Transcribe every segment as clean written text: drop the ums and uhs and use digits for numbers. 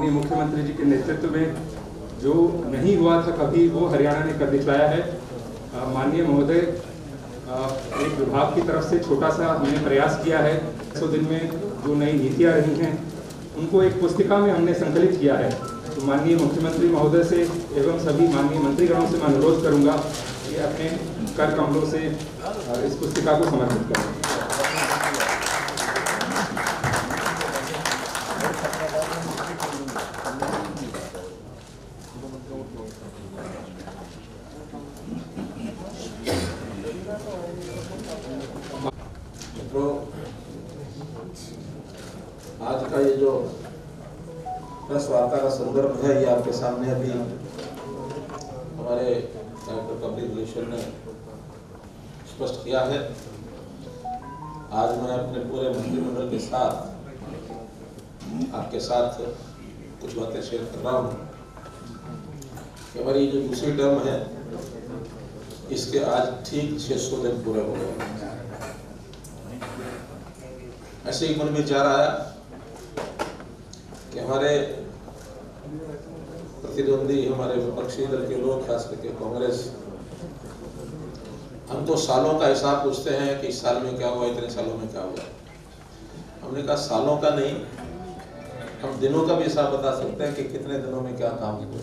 माननीय मुख्यमंत्री जी के नेतृत्व में जो नहीं हुआ था कभी वो हरियाणा ने कर दिखलाया है। माननीय महोदय, एक विभाग की तरफ से छोटा सा हमने प्रयास किया है। 100 दिन में जो नई नीतियाँ रही हैं उनको एक पुस्तिका में हमने संकलित किया है। तो माननीय मुख्यमंत्री महोदय से एवं सभी माननीय मंत्रीगणों से मैं अनुरोध करूँगा कि अपने कर कमलों से इस पुस्तिका को समर्पित करें। आज का ये जो प्रेस वार्ता का संदर्भ है, ये आपके सामने अभी हमारे डॉक्टर कबीर ने स्पष्ट किया है। आज मैं अपने पूरे मंत्रिमंडल के साथ आपके साथ कुछ बातें शेयर कर रहा हूँ कि हमारी जो दूसरी टर्म है इसके आज ठीक 600 दिन पूरे हो गए। ऐसे ही मन में विचार आया कि हमारे प्रतिद्वंदी, हमारे विपक्षी दल के लोग, खास करके कांग्रेस, हम तो सालों का हिसाब पूछते हैं कि इस साल में क्या हुआ, इतने सालों में क्या हुआ। हमने कहा सालों का नहीं, हम दिनों का भी हिसाब बता सकते हैं कि कितने दिनों में क्या काम हुआ।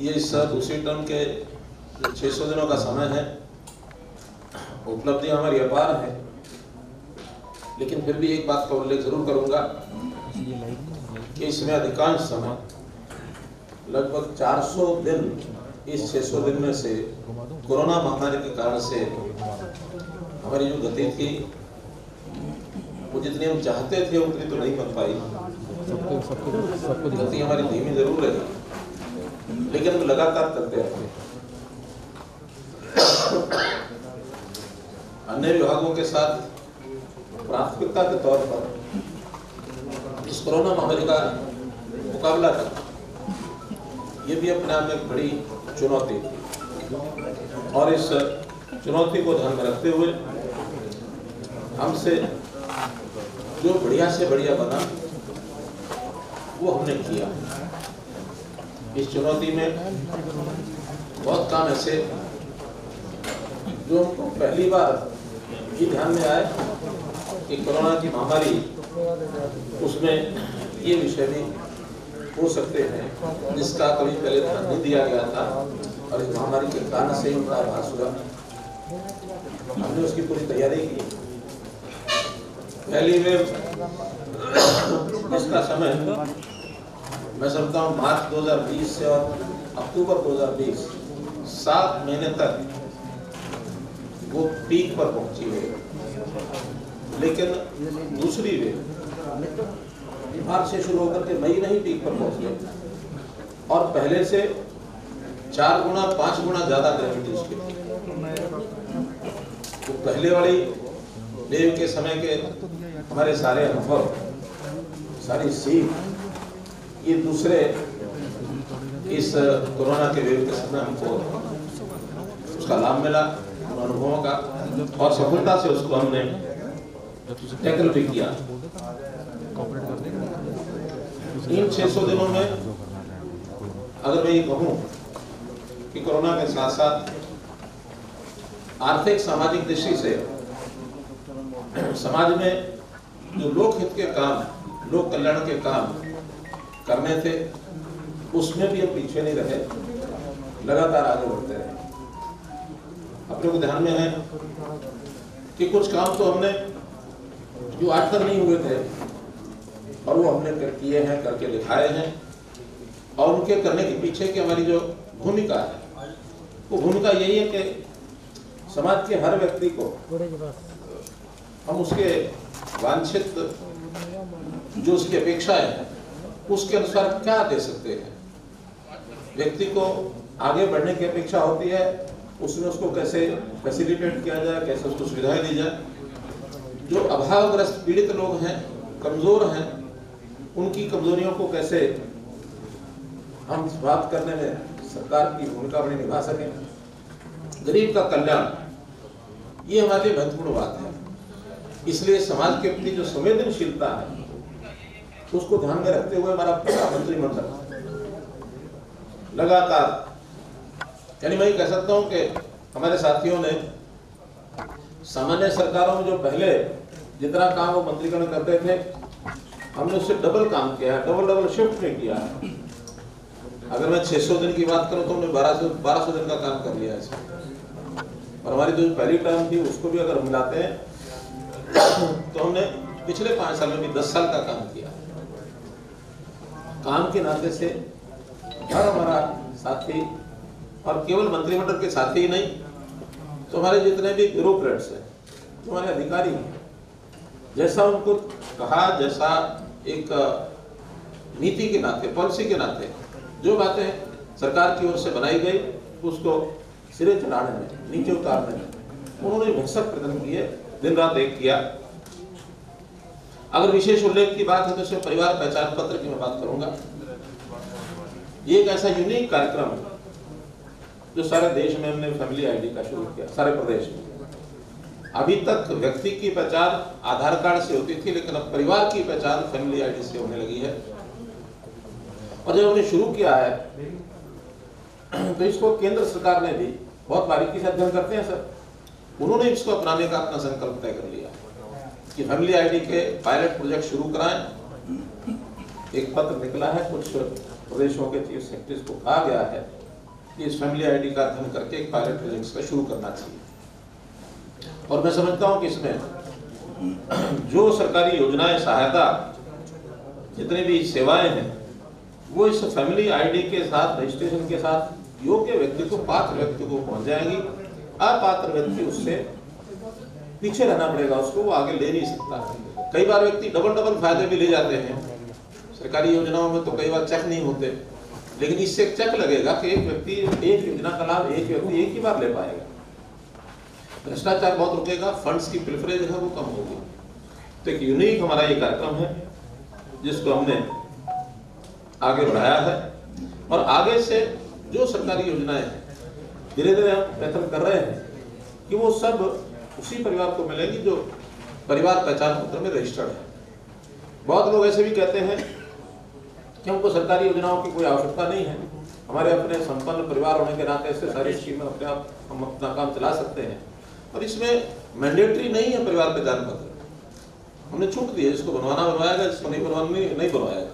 ये इस दूसरी टर्म के 600 दिनों का समय है। उपलब्धियां हमारी अपार है, लेकिन फिर भी एक बात का उल्लेख जरूर करूंगा कि इसमें अधिकांश समय, लगभग 400 दिन इस 600 दिन में से कोरोना महामारी के कारण से हमारी जो गति थी वो जितनी हम चाहते थे उतनी तो नहीं बन पाई। गति हमारी धीमी जरूर रही, लेकिन हम लगातार करते रहे। अन्य विभागों के साथ प्राथमिकता के तौर पर इस कोरोना महामारी का मुकाबला करना, ये भी अपने आप में बड़ी चुनौती थी। और इस चुनौती को ध्यान में रखते हुए हमसे जो बढ़िया से बढ़िया बना वो हमने किया। इस चुनौती में बहुत काम ऐसे जो हमको पहली बार ये ध्यान में आए कि कोरोना की महामारी, उसमें ये विषय भी हो सकते हैं जिसका कभी पहले ध्यान नहीं दिया गया था। और इस महामारी के कारण से उनका आभास हुआ, हमने उसकी पूरी तैयारी की। पहली में इसका समय मैं समझता हूँ मार्च 2020 से और अक्टूबर 2020, 7 महीने तक वो पीक पर पहुंची है। लेकिन दूसरी वेव मार्च से शुरू होकर के मई में ही पीक पर पहुंच गए और पहले से 4 गुना 5 गुना ज्यादा ग्रेविटी उसकी थी। तो पहले वाली वेव के समय के हमारे सारे अनुभव, सारी सीख, ये दूसरे इस कोरोना के वेव के समय हमको उसका लाभ मिला अनुभवों का, और सफलता से उसको हमने टैकल भी किया। इन 600 दिनों में अगर मैं ये कहूँ कि कोरोना के साथ साथ आर्थिक सामाजिक दृष्टि से समाज में जो लोकहित के काम, लोक कल्याण के काम करने थे उसमें भी हम पीछे नहीं रहे, लगातार आगे बढ़ते रहे। अपने को ध्यान में है कि कुछ काम तो हमने जो आज तक नहीं हुए थे और वो हमने किए हैं, करके दिखाए हैं। और उनके करने के पीछे की हमारी जो भूमिका है वो भूमिका यही है कि समाज के हर व्यक्ति को हम उसके वांछित, जो उसकी अपेक्षाएं हैं उसके अनुसार क्या दे सकते हैं। व्यक्ति को आगे बढ़ने की अपेक्षा होती है, उसमें उसको कैसे फैसिलिटेट किया जाए, कैसे उसको सुविधाएं दी जाए। जो अभावग्रस्त पीड़ित लोग हैं, कमज़ोर हैं, उनकी कमजोरियों को कैसे हम समाप्त करने में सरकार की भूमिका बड़ी निभा सकें। गरीब का कल्याण, ये हमारे लिए महत्वपूर्ण बात है। इसलिए समाज के प्रति जो संवेदनशीलता है उसको ध्यान में रखते हुए हमारा पूरा मंत्रिमंडल लगातार, यानी मैं कह सकता हूं कि हमारे साथियों ने सामान्य सरकारों में जो पहले जितना काम वो मंत्रीगण करते थे, हमने उससे डबल काम किया, डबल शिफ्ट में किया। अगर मैं 600 दिन की बात करूं तो हमने 1200 दिन का काम कर लिया है। और हमारी जो पहली टर्म थी उसको भी अगर मिलाते हैं तो हमने पिछले 5 साल में भी 10 साल का काम किया। काम के नाते से हर हमारा साथी, और केवल मंत्रिमंडल के साथी ही नहीं तो हमारे जितने भी ब्यूरोक्रेट्स हैं, तो हमारे अधिकारी हैं, जैसा उनको कहा, जैसा एक नीति के नाते, पॉलिसी के नाते जो बातें सरकार की ओर से बनाई गई उसको सिरे चढ़ाने में, नीचे उतारने में उन्होंने भरसक प्रयत्न किए, दिन रात एक किया। अगर विशेष उल्लेख की बात है तो सिर्फ परिवार पहचान पत्र की मैं बात करूंगा। ये एक ऐसा यूनिक कार्यक्रम है जो सारे देश में हमने फैमिली आईडी का शुरू किया, सारे प्रदेश में। अभी तक व्यक्ति की पहचान आधार कार्ड से होती थी, लेकिन अब परिवार की पहचान फैमिली आईडी से होने लगी है। और जब हमने शुरू किया है तो इसको केंद्र सरकार ने भी बहुत बारीकी से अध्ययन करते हैं सर, उन्होंने इसको अपनाने का अपना संकल्प तय कर लिया कि फैमिली आईडी के पायलट प्रोजेक्ट शुरू कराएं। एक पत्र निकला है, कुछ प्रदेशों के चीफ सेक्रेटरीज को कहा गया है इस फैमिली आईडी का अध्ययन करके एक पायलट प्रोजेक्ट का शुरू करना चाहिए। और मैं समझता हूं कि इसमें जो सरकारी योजनाएं, सहायता, जितने भी सेवाएं हैं वो इस फैमिली आईडी के साथ, रजिस्ट्रेशन के साथ योग्य व्यक्ति को, पात्र व्यक्ति को पहुंच जाएंगी। अपात्र व्यक्ति उससे पीछे रहना पड़ेगा, उसको वो आगे ले नहीं सकता। कई बार व्यक्ति डबल फायदे भी ले जाते हैं सरकारी योजनाओं में, तो कई बार चेक नहीं होते, लेकिन इससे चेक लगेगा कि एक व्यक्ति एक योजना का लाभ एक व्यक्ति एक ही बार ले पाएगा। भ्रष्टाचार बहुत रुकेगा, फंड्स की प्रिफरेंस है वो कम होगी। तो एक यूनिक हमारा ये कार्यक्रम है जिसको हमने आगे बढ़ाया है। और आगे से जो सरकारी योजनाएं हैं धीरे धीरे हम प्रयत्न कर रहे हैं कि वो सब उसी परिवार को मिलेंगी जो परिवार पहचान पत्र में रजिस्टर्ड है। बहुत लोग ऐसे भी कहते हैं कि हमको सरकारी योजनाओं की कोई आवश्यकता नहीं है, हमारे अपने संपन्न परिवार होने के नाते इससे सारी स्कीमें अपने आप हम अपना काम चला सकते हैं। और इसमें मैंडेटरी नहीं है परिवार पहचान पत्र, हमने छूट दी है, जिसको बनवाना बनवाएगा, जिसको नहीं बनवाना नहीं बनवाएगा।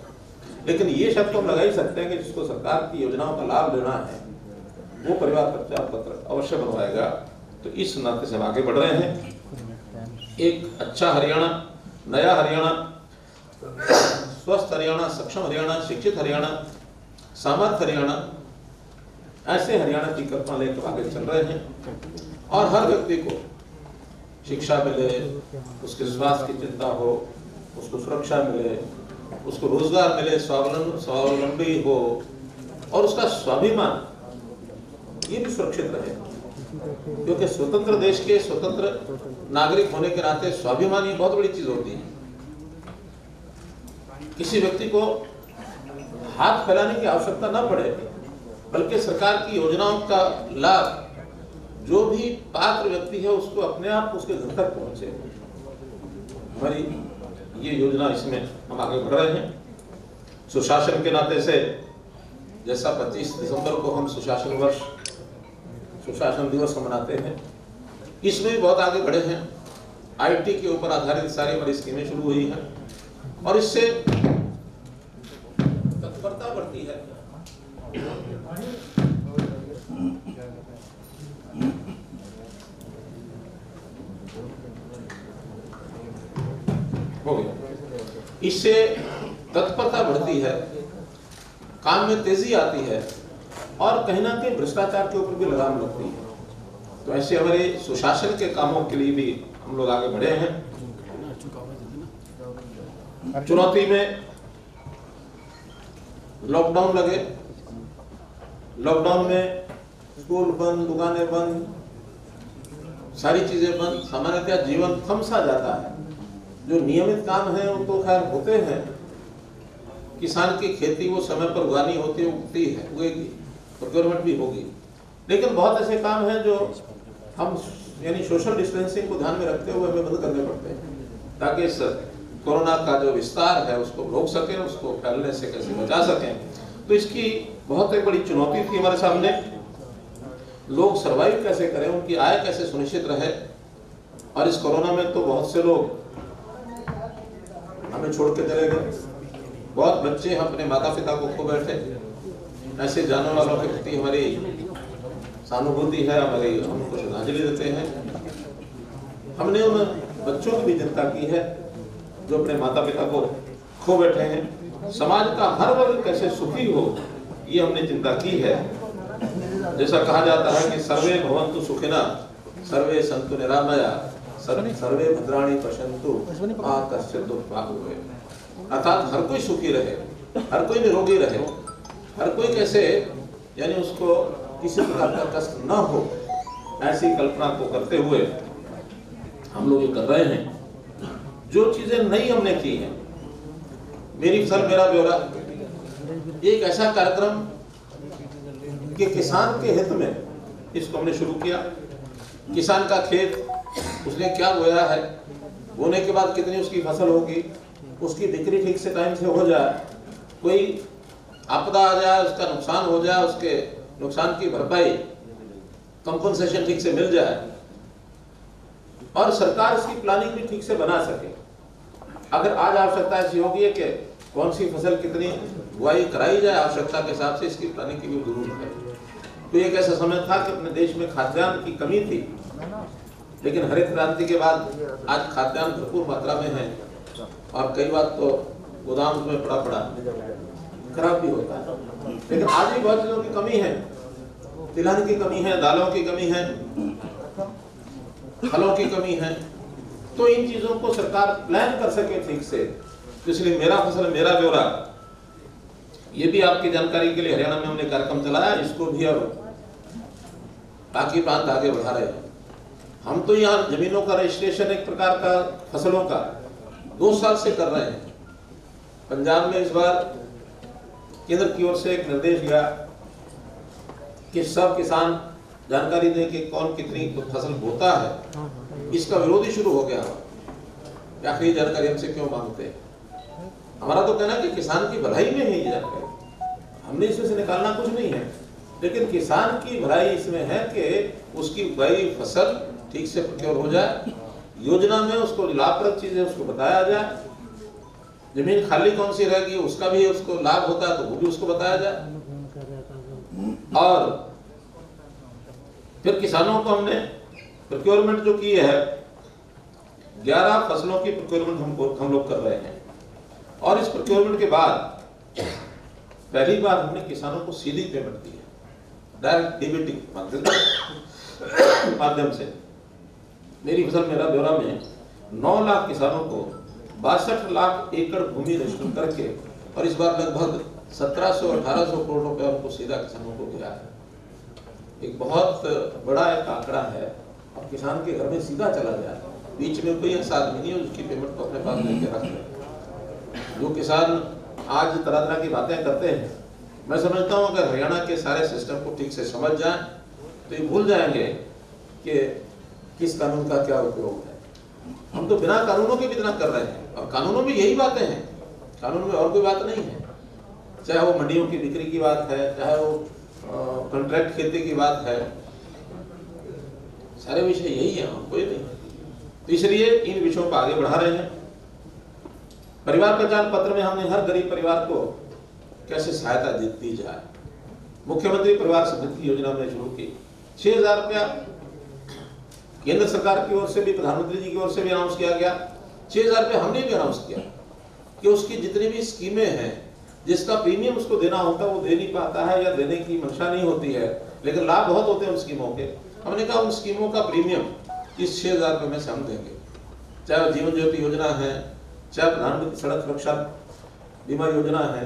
लेकिन ये शब्द हम लगा ही सकते हैं कि जिसको सरकार की योजनाओं का लाभ लेना है वो परिवार पहचान पत्र अवश्य बनवाएगा। तो इस नाते से हम आगे बढ़ रहे हैं। एक अच्छा हरियाणा, नया हरियाणा, स्वस्थ हरियाणा, सक्षम हरियाणा, शिक्षित हरियाणा, सामर्थ्य हरियाणा, ऐसे हरियाणा की कल्पना लेकर आगे चल रहे हैं। और हर व्यक्ति को शिक्षा मिले, उसके स्वास्थ्य की चिंता हो, उसको सुरक्षा मिले, उसको रोजगार मिले, स्वावलंबी हो और उसका स्वाभिमान ये भी सुरक्षित रहे, क्योंकि स्वतंत्र देश के स्वतंत्र नागरिक होने के नाते स्वाभिमान ये बहुत बड़ी चीज होती है। किसी व्यक्ति को हाथ फैलाने की आवश्यकता न पड़े, बल्कि सरकार की योजनाओं का लाभ जो भी पात्र व्यक्ति है उसको अपने आप उसके घर तक पहुंचे। हमारी ये योजना, इसमें हम आगे बढ़ रहे हैं। सुशासन के नाते से जैसा 25 दिसंबर को हम सुशासन दिवस मनाते हैं, इसमें भी बहुत आगे बढ़े हैं। IT के ऊपर आधारित सारी हमारी स्कीमें शुरू हुई हैं और इससे तत्परता बढ़ती है। इससे तत्परता बढ़ती है, काम में तेजी आती है और कहीं ना कहीं भ्रष्टाचार के ऊपर भी लगाम लगती है। तो ऐसे हमारे सुशासन के कामों के लिए भी हम लोग आगे बढ़े हैं। चुनौती में लॉकडाउन लगे, लॉकडाउन में स्कूल बंद, दुकानें बंद, सारी चीजें बंद, सामान्यतः जीवन थमसा जाता है। जो नियमित काम है वो तो खैर होते हैं, किसान की खेती वो समय पर उगानी होती है, उगती है, उगेगी, प्रोक्योरमेंट भी होगी। लेकिन बहुत ऐसे काम हैं जो हम यानी सोशल डिस्टेंसिंग को ध्यान में रखते हुए हमें बंद करने पड़ते हैं ताकि कोरोना का जो विस्तार है उसको रोक सकें, उसको फैलने से कैसे बचा सकें। तो इसकी बहुत एक बड़ी चुनौती थी हमारे सामने। लोग सर्वाइव कैसे करें, उनकी आय कैसे सुनिश्चित रहे। और इस कोरोना में तो बहुत से लोग हमें छोड़ के चले गए, बहुत बच्चे हम अपने माता पिता को खो बैठे। ऐसे जाने वालों के प्रति हमारी सहानुभूति है, हमारी हम उनको श्रद्धांजलि देते हैं। हमने उन बच्चों की भी चिंता की है जो अपने माता पिता को खो बैठे हैं। समाज का हर वर्ग कैसे सुखी हो, ये हमने चिंता की है। जैसा कहा जाता है कि सर्वे भवन्तु सुखिनः, सर्वे सन्तु निरामया, सर्वे भद्राणि पश्यन्तु मा कश्चित् दुःखभाग्। अर्थात हर कोई सुखी रहे, हर कोई निरोगी रहे, हर कोई कैसे यानी उसको किसी प्रकार का कष्ट न हो, ऐसी कल्पना को करते हुए हम लोग ये कर रहे हैं। जो चीजें नई हमने की हैं, मेरी फसल मेरा ब्योरा एक ऐसा कार्यक्रम कि किसान के हित में इसको हमने शुरू किया। किसान का खेत, उसने क्या बोया है, बोने के बाद कितनी उसकी फसल होगी, उसकी बिक्री ठीक से टाइम से हो जाए, कोई आपदा आ जाए, उसका नुकसान हो जाए, उसके नुकसान की भरपाई कंपनसेशन ठीक से मिल जाए और सरकार उसकी प्लानिंग भी ठीक से बना सके। अगर आज आवश्यकता ऐसी होगी है कि कौन सी फसल कितनी बुआई कराई जाए, आवश्यकता के हिसाब से इसकी प्लानिंग की भी जरूरत है। तो एक ऐसा समय था कि अपने देश में खाद्यान्न की कमी थी, लेकिन हरित क्रांति के बाद आज खाद्यान्न भरपूर मात्रा में है और कई बार तो गोदाम में पड़ा पड़ा खराब भी होता है। लेकिन आज भी बहुत चीज़ों की कमी है, तिलहन की कमी है, दालों की कमी है, फलों की कमी है। तो इन चीजों को सरकार प्लान कर सके ठीक से, इसलिए मेरा फसल मेरा ब्योरा, ये भी आपकी जानकारी के लिए हरियाणा में हमने कार्यक्रम चलाया। इसको भी अब बाकी प्रांत आगे बढ़ा रहे हैं। हम तो यहाँ जमीनों का रजिस्ट्रेशन एक प्रकार का फसलों का 2 साल से कर रहे हैं। पंजाब में इस बार केंद्र की ओर से एक निर्देश गया कि सब किसान जानकारी दें कि कौन कितनी फसल बोता है। इसका विरोध ही शुरू हो गया कि आखिर जानकारी हमसे क्यों मांगते हैं। हमारा तो कहना है कि किसान की भलाई में है ये जानकारी, हमने इसमें से निकालना कुछ नहीं है। लेकिन किसान की भलाई इसमें है कि उसकी उगाई फसल ठीक से प्रक्रिया हो जाए, योजना में उसको लाभप्रद चीजें उसको बताया जाए, जमीन खाली कौन सी रहेगी उसका भी उसको लाभ होता है तो वो भी उसको बताया जाए। और फिर किसानों को हमने प्रोक्योरमेंट जो की है 11 फसलों की प्रोक्योरमेंट हम लोग कर रहे हैं। और इस प्रोक्योरमेंट के बाद पहली बार हमने किसानों को सीधी पेमेंट दी है, डायरेक्ट डीबीटी के माध्यम से। मेरी फसल मेरा ब्योरा में 9 लाख किसानों को 62 लाख एकड़ भूमि रजिस्टर करके और इस बार लगभग 1700-1800 करोड़ रुपया उनको सीधा किसानों को दिया है। एक बहुत बड़ा एक आंकड़ा है और किसान के घर में सीधा चला जाए, बीच में कोई ऐसा आदमी नहीं है उसकी पेमेंट को अपने पास लेके रख ले। जो किसान आज तरह तरह की बातें करते हैं, मैं समझता हूँ अगर हरियाणा के सारे सिस्टम को ठीक से समझ जाए तो ये भूल जाएंगे कि किस कानून का क्या उपयोग है। हम तो बिना कानूनों के भी इतना कर रहे हैं और कानूनों में यही बातें हैं, कानून में और कोई बात नहीं है। चाहे वो मंडियों की बिक्री की बात है, चाहे वो कॉन्ट्रैक्ट खेती की बात है, सारे विषय यही है, कोई नहीं। तो इसलिए इन विषयों को आगे बढ़ा रहे हैं। परिवार पहचान पत्र में हमने हर गरीब परिवार को कैसे सहायता दी जाए, मुख्यमंत्री परिवार समृद्धि योजना में शुरू की। 6000 रुपया केंद्र सरकार की ओर से भी, प्रधानमंत्री जी की ओर से भी अनाउंस किया गया। 6000 रुपये हमने भी अनाउंस किया कि उसकी जितनी भी स्कीमें हैं, जिसका प्रीमियम उसको देना होता है वो दे नहीं पाता है या देने की मंशा नहीं होती है, लेकिन लाभ बहुत होते हैं उन स्कीमों के। हमने कहा उन स्कीमों का प्रीमियम इस 6000 रुपये में से हम देंगे, चाहे वो जीवन ज्योति योजना है, चाहे प्रधानमंत्री सड़क सुरक्षा बीमा योजना है,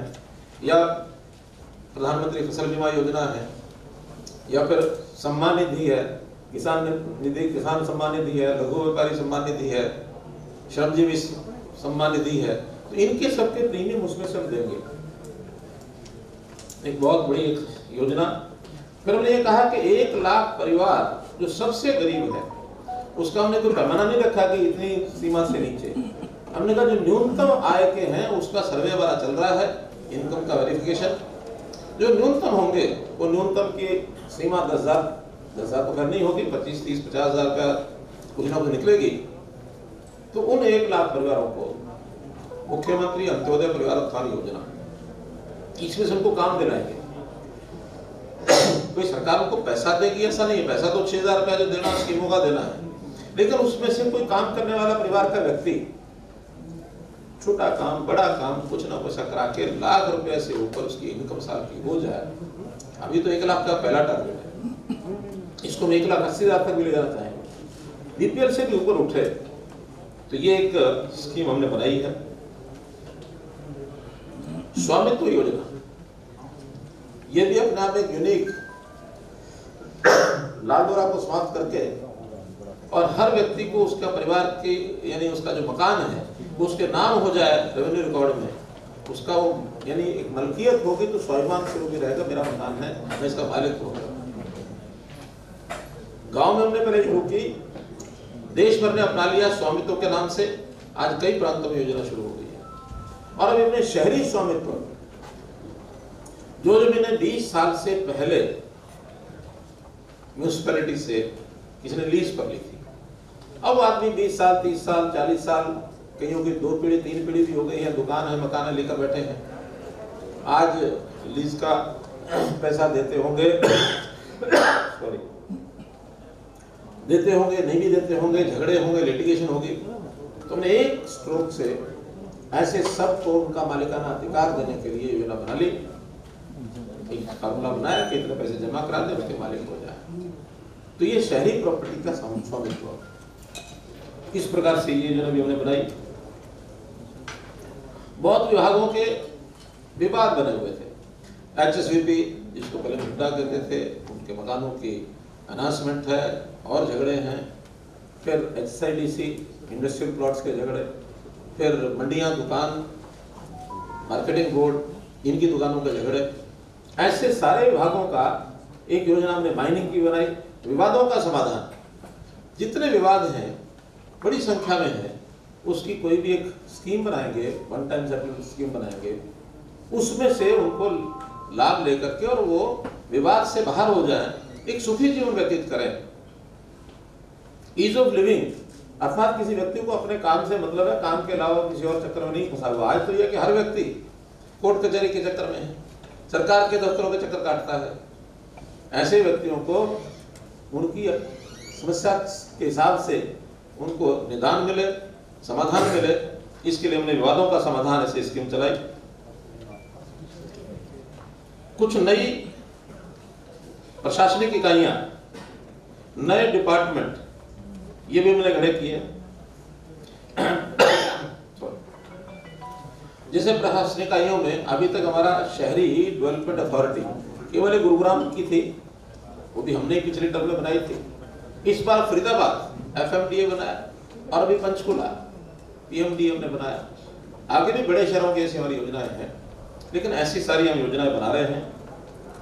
या प्रधानमंत्री फसल बीमा योजना है, या फिर सम्मान निधि है, किसान सम्मान निधि है, लघु व्यापारी सम्मान निधि है, श्रमजीवी सम्मान निधि है। तो इनके सबके प्रीमियम उसमें से हम देंगे, एक बहुत बड़ी एक योजना। फिर हमने ये कहा कि 1 लाख परिवार जो सबसे गरीब है उसका हमने कोई पैमाना नहीं रखा कि इतनी सीमा से नीचे, हमने कहा जो न्यूनतम आय के हैं उसका सर्वे हमारा चल रहा है, इनकम का वेरिफिकेशन। जो न्यूनतम होंगे वो न्यूनतम की सीमा 10,000 तो करनी होगी, 25, 30, 50,000 का कुछ ना कुछ निकलेगी। तो उन 1 लाख परिवारों को मुख्यमंत्री अंत्योदय परिवार उत्थान योजना, इसमें से उनको काम दिलाएंगे। कोई सरकार उनको पैसा देगी ऐसा नहीं है, पैसा तो 6,000 रुपया जो देना स्कीमों का देना है, लेकिन उसमें से कोई काम करने वाला परिवार का व्यक्ति छोटा काम बड़ा काम कुछ ना कुछ करा के लाख रुपये से ऊपर उसकी इनकम साल की हो जाए। अभी तो 1 लाख का पहला टारगेट है, इसको 1,80,000 तक ले जाना चाहेंगे, बीपीएल से भी ऊपर उठे। तो ये एक स्कीम हमने बनाई है। स्वामित्व योजना, ये भी अपने आप एक यूनिक लाल डोरा को समाप्त करके और हर व्यक्ति को उसका परिवार की यानी उसका जो मकान है वो उसके नाम हो जाए रेवेन्यू रिकॉर्ड में, उसका वो यानी एक मलकियत होगी तो स्वाभिमान शुरू भी रहेगा, मेरा मकान है मैं इसका मालिक होगा। गांव में हमने पहले शुरू की, देश भर ने अपना लिया स्वामित्व के नाम से, आज कई प्रांतों में योजना शुरू हो गई है। और अभी हमने शहरी स्वामित्व, जो मैंने 20 साल से पहले म्यूनसिपैलिटी से किसी ने लीज पर ली थी, अब आदमी 20 साल 30 साल 40 साल कहीं होगी 2 पीढ़ी 3 पीढ़ी भी हो गई है, दुकान है मकान है लेकर बैठे हैं। आज लीज का पैसा देते होंगे नहीं भी देते होंगे, झगड़े होंगे, लिटिगेशन होगी। तो हमने एक स्ट्रोक से ऐसे सबको उनका मालिकाना अधिकार देने के लिए योजना बना ली, एक फार्मूला बनाया कि इतने पैसे जमा करा दे उसके मालिक हो जाए। तो ये शहरी प्रॉपर्टी का स्वामित्व, इस प्रकार से ये योजना भी हमने बनाई। बहुत विभागों के विवाद बने हुए थे, HSVP जिसको पहले मुद्दा करते थे, उनके मकानों की अनाउंसमेंट है और झगड़े हैं, फिर HSIDC इंडस्ट्रियल प्लॉट्स के झगड़े, फिर मंडियां दुकान मार्केटिंग बोर्ड इनकी दुकानों के झगड़े, ऐसे सारे विभागों का एक योजना हमने माइनिंग की बनाई। विवादों का समाधान, जितने विवाद हैं बड़ी संख्या में है, उसकी कोई भी एक स्कीम बनाएंगे, वन टाइम सेटलमेंट स्कीम बनाएंगे, उसमें से उनको लाभ लेकर के और वो विवाद से बाहर हो जाए, एक सुखी जीवन व्यतीत करें। ईज ऑफ लिविंग, अर्थात किसी व्यक्ति को अपने काम से मतलब है, काम के अलावा किसी और चक्कर में नहीं फंसा हुआ। आज तो यह कि हर व्यक्ति कोर्ट कचहरी के चक्कर में है, सरकार के दफ्तरों के चक्कर काटता है। ऐसे व्यक्तियों को उनकी समस्या के हिसाब से उनको निदान मिले, समाधान मिले, इसके लिए हमने विवादों का समाधान ऐसी स्कीम चलाई। कुछ नई प्रशासनिक इकाइयां, नए डिपार्टमेंट, ये भी हमने खड़े किए। जैसे प्रशासनिक इकाइयों में अभी तक हमारा शहरी डेवलपमेंट अथॉरिटी केवल गुरुग्राम की थी, वो भी हमने पिछले टर्म में बनाई थी। इस बार फरीदाबाद FMDA बनाया और अभी पंचकूला PMDA हमने बनाया। आगे भी बड़े शहरों की ऐसी हमारी योजनाएं हैं, लेकिन ऐसी सारी हम योजनाएं बना रहे हैं।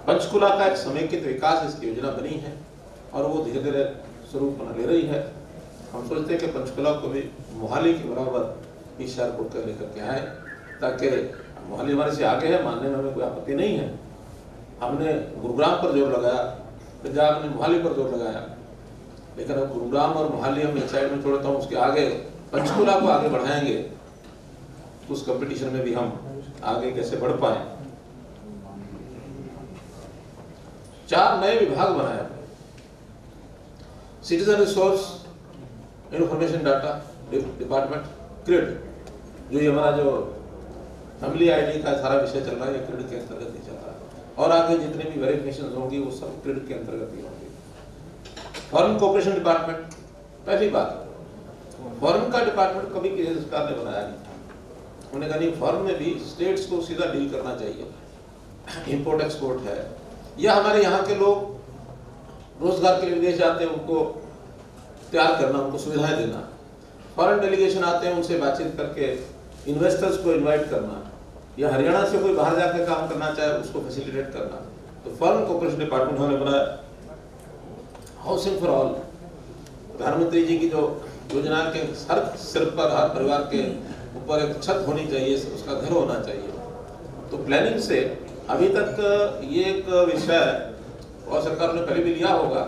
पंचकूला का एक समेकित विकास इसकी योजना बनी है और वो धीरे धीरे स्वरूप बना ले रही है। हम सोचते हैं कि पंचकूला को भी मोहाली के बराबर इस शहर को लेकर के आए, ताकि मोहाली हमारे से आगे है, मानने में हमें कोई आपत्ति नहीं है। हमने गुरुग्राम पर जोर लगाया, पंजाब ने मोहाली पर जोर लगाया, लेकिन अब गुरुग्राम और मोहाली हम एक साइड में छोड़ता हूँ, उसके आगे पंचकूला को आगे बढ़ाएंगे। उस कंपटीशन में भी हम आगे कैसे बढ़ पाए। 4 नए विभाग बनाए, citizen resource information data department, CRID, जो ये हमारा जो फैमिली ID का सारा विषय चल रहा है, क्रिड के अंतर्गत ही चल रहा है और आगे जितने भी वेरिफिकेशन होंगी वो सब क्रिड के अंतर्गत ही होंगे। फॉरेन कोऑपरेशन डिपार्टमेंट, पहली बात फॉरेन का डिपार्टमेंट कभी किसी सरकार ने बनाया नहीं था। उन्होंने कहा नहीं, फॉरेन में भी स्टेट्स को सीधा डील करना चाहिए, इंपोर्ट एक्सपोर्ट है, या हमारे यहाँ के लोग रोजगार के लिए विदेश जाते हैं उनको तैयार करना, उनको सुविधाएं देना, फॉरेन डेलीगेशन आते हैं उनसे बातचीत करके इन्वेस्टर्स को इन्वाइट करना, या हरियाणा से कोई बाहर जाकर काम करना चाहे उसको फैसिलिटेट करना। तो फॉरेन कोऑपरेशन डिपार्टमेंट हमने बनाया। हाउसिंग फॉर ऑल, प्रधानमंत्री जी की जो योजना के हर सिर पर हर परिवार के ऊपर एक छत होनी चाहिए, उसका घर होना चाहिए। तो प्लानिंग से अभी तक ये एक विषय और सरकार ने पहले भी लिया होगा,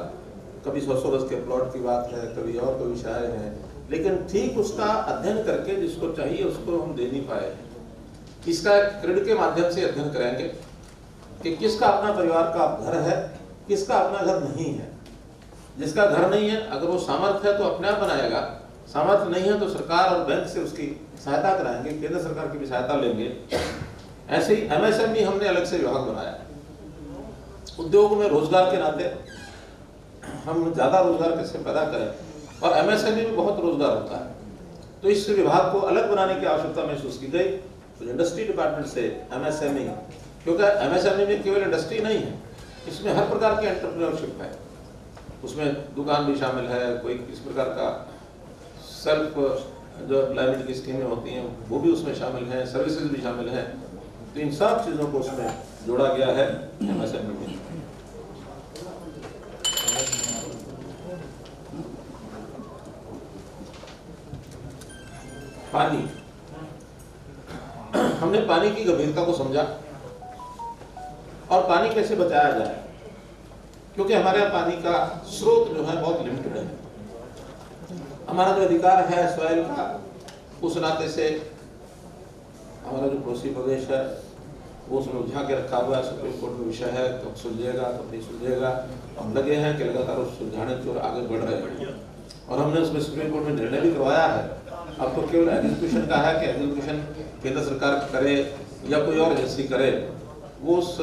कभी 100-100 गज के प्लॉट की बात है, कभी और कोई विषय है, लेकिन ठीक उसका अध्ययन करके जिसको चाहिए उसको हम दे नहीं पाए। इसका क्रेडिट के माध्यम से अध्ययन कराएंगे कि किसका अपना परिवार का घर है, किसका अपना घर नहीं है। जिसका घर नहीं है, अगर वो सामर्थ्य है तो अपने आप बनाएगा, सामर्थ्य नहीं है तो सरकार और बैंक से उसकी सहायता कराएंगे, केंद्र सरकार की भी सहायता लेंगे। ऐसे ही MSME हमने अलग से विभाग बनाया। उद्योग में रोजगार के नाते हम ज़्यादा रोजगार कैसे पैदा करें, और MSME में बहुत रोजगार होता है, तो इस विभाग को अलग बनाने की आवश्यकता महसूस की गई। तो इंडस्ट्री डिपार्टमेंट से MSME, क्योंकि MSME में केवल इंडस्ट्री नहीं है, इसमें हर प्रकार की एंटरप्रेन्योरशिप है, उसमें दुकान भी शामिल है, कोई किस प्रकार का सेल्फ जो एम्प्लॉयमेंट की स्कीमें होती हैं वो भी उसमें शामिल हैं, सर्विसेज भी शामिल हैं। तो इन सब चीज़ों को उसमें जोड़ा गया है MSME में। पानी, हमने पानी की गंभीरता को समझा और पानी कैसे बचाया जाए, क्योंकि हमारे यहाँ पानी का स्रोत जो है बहुत लिमिटेड है। हमारा जो अधिकार है सॉइल का, उस नाते से हमारा जो कोसी प्रदेश है वो उसमें उलझा के रखा हुआ है। सुप्रीम कोर्ट में विषय है, कब सुलझेगा कब नहीं सुलझेगा, हम लगे हैं कि लगातार उस सुलझाने की ओर आगे बढ़ रहे हैं, और हमने उसमें सुप्रीम कोर्ट में निर्णय भी करवाया है। अब तो केवल एग्जीक्यूशन का है कि एग्जीक्यूशन केंद्र सरकार करे या कोई और एजेंसी करे, वो उस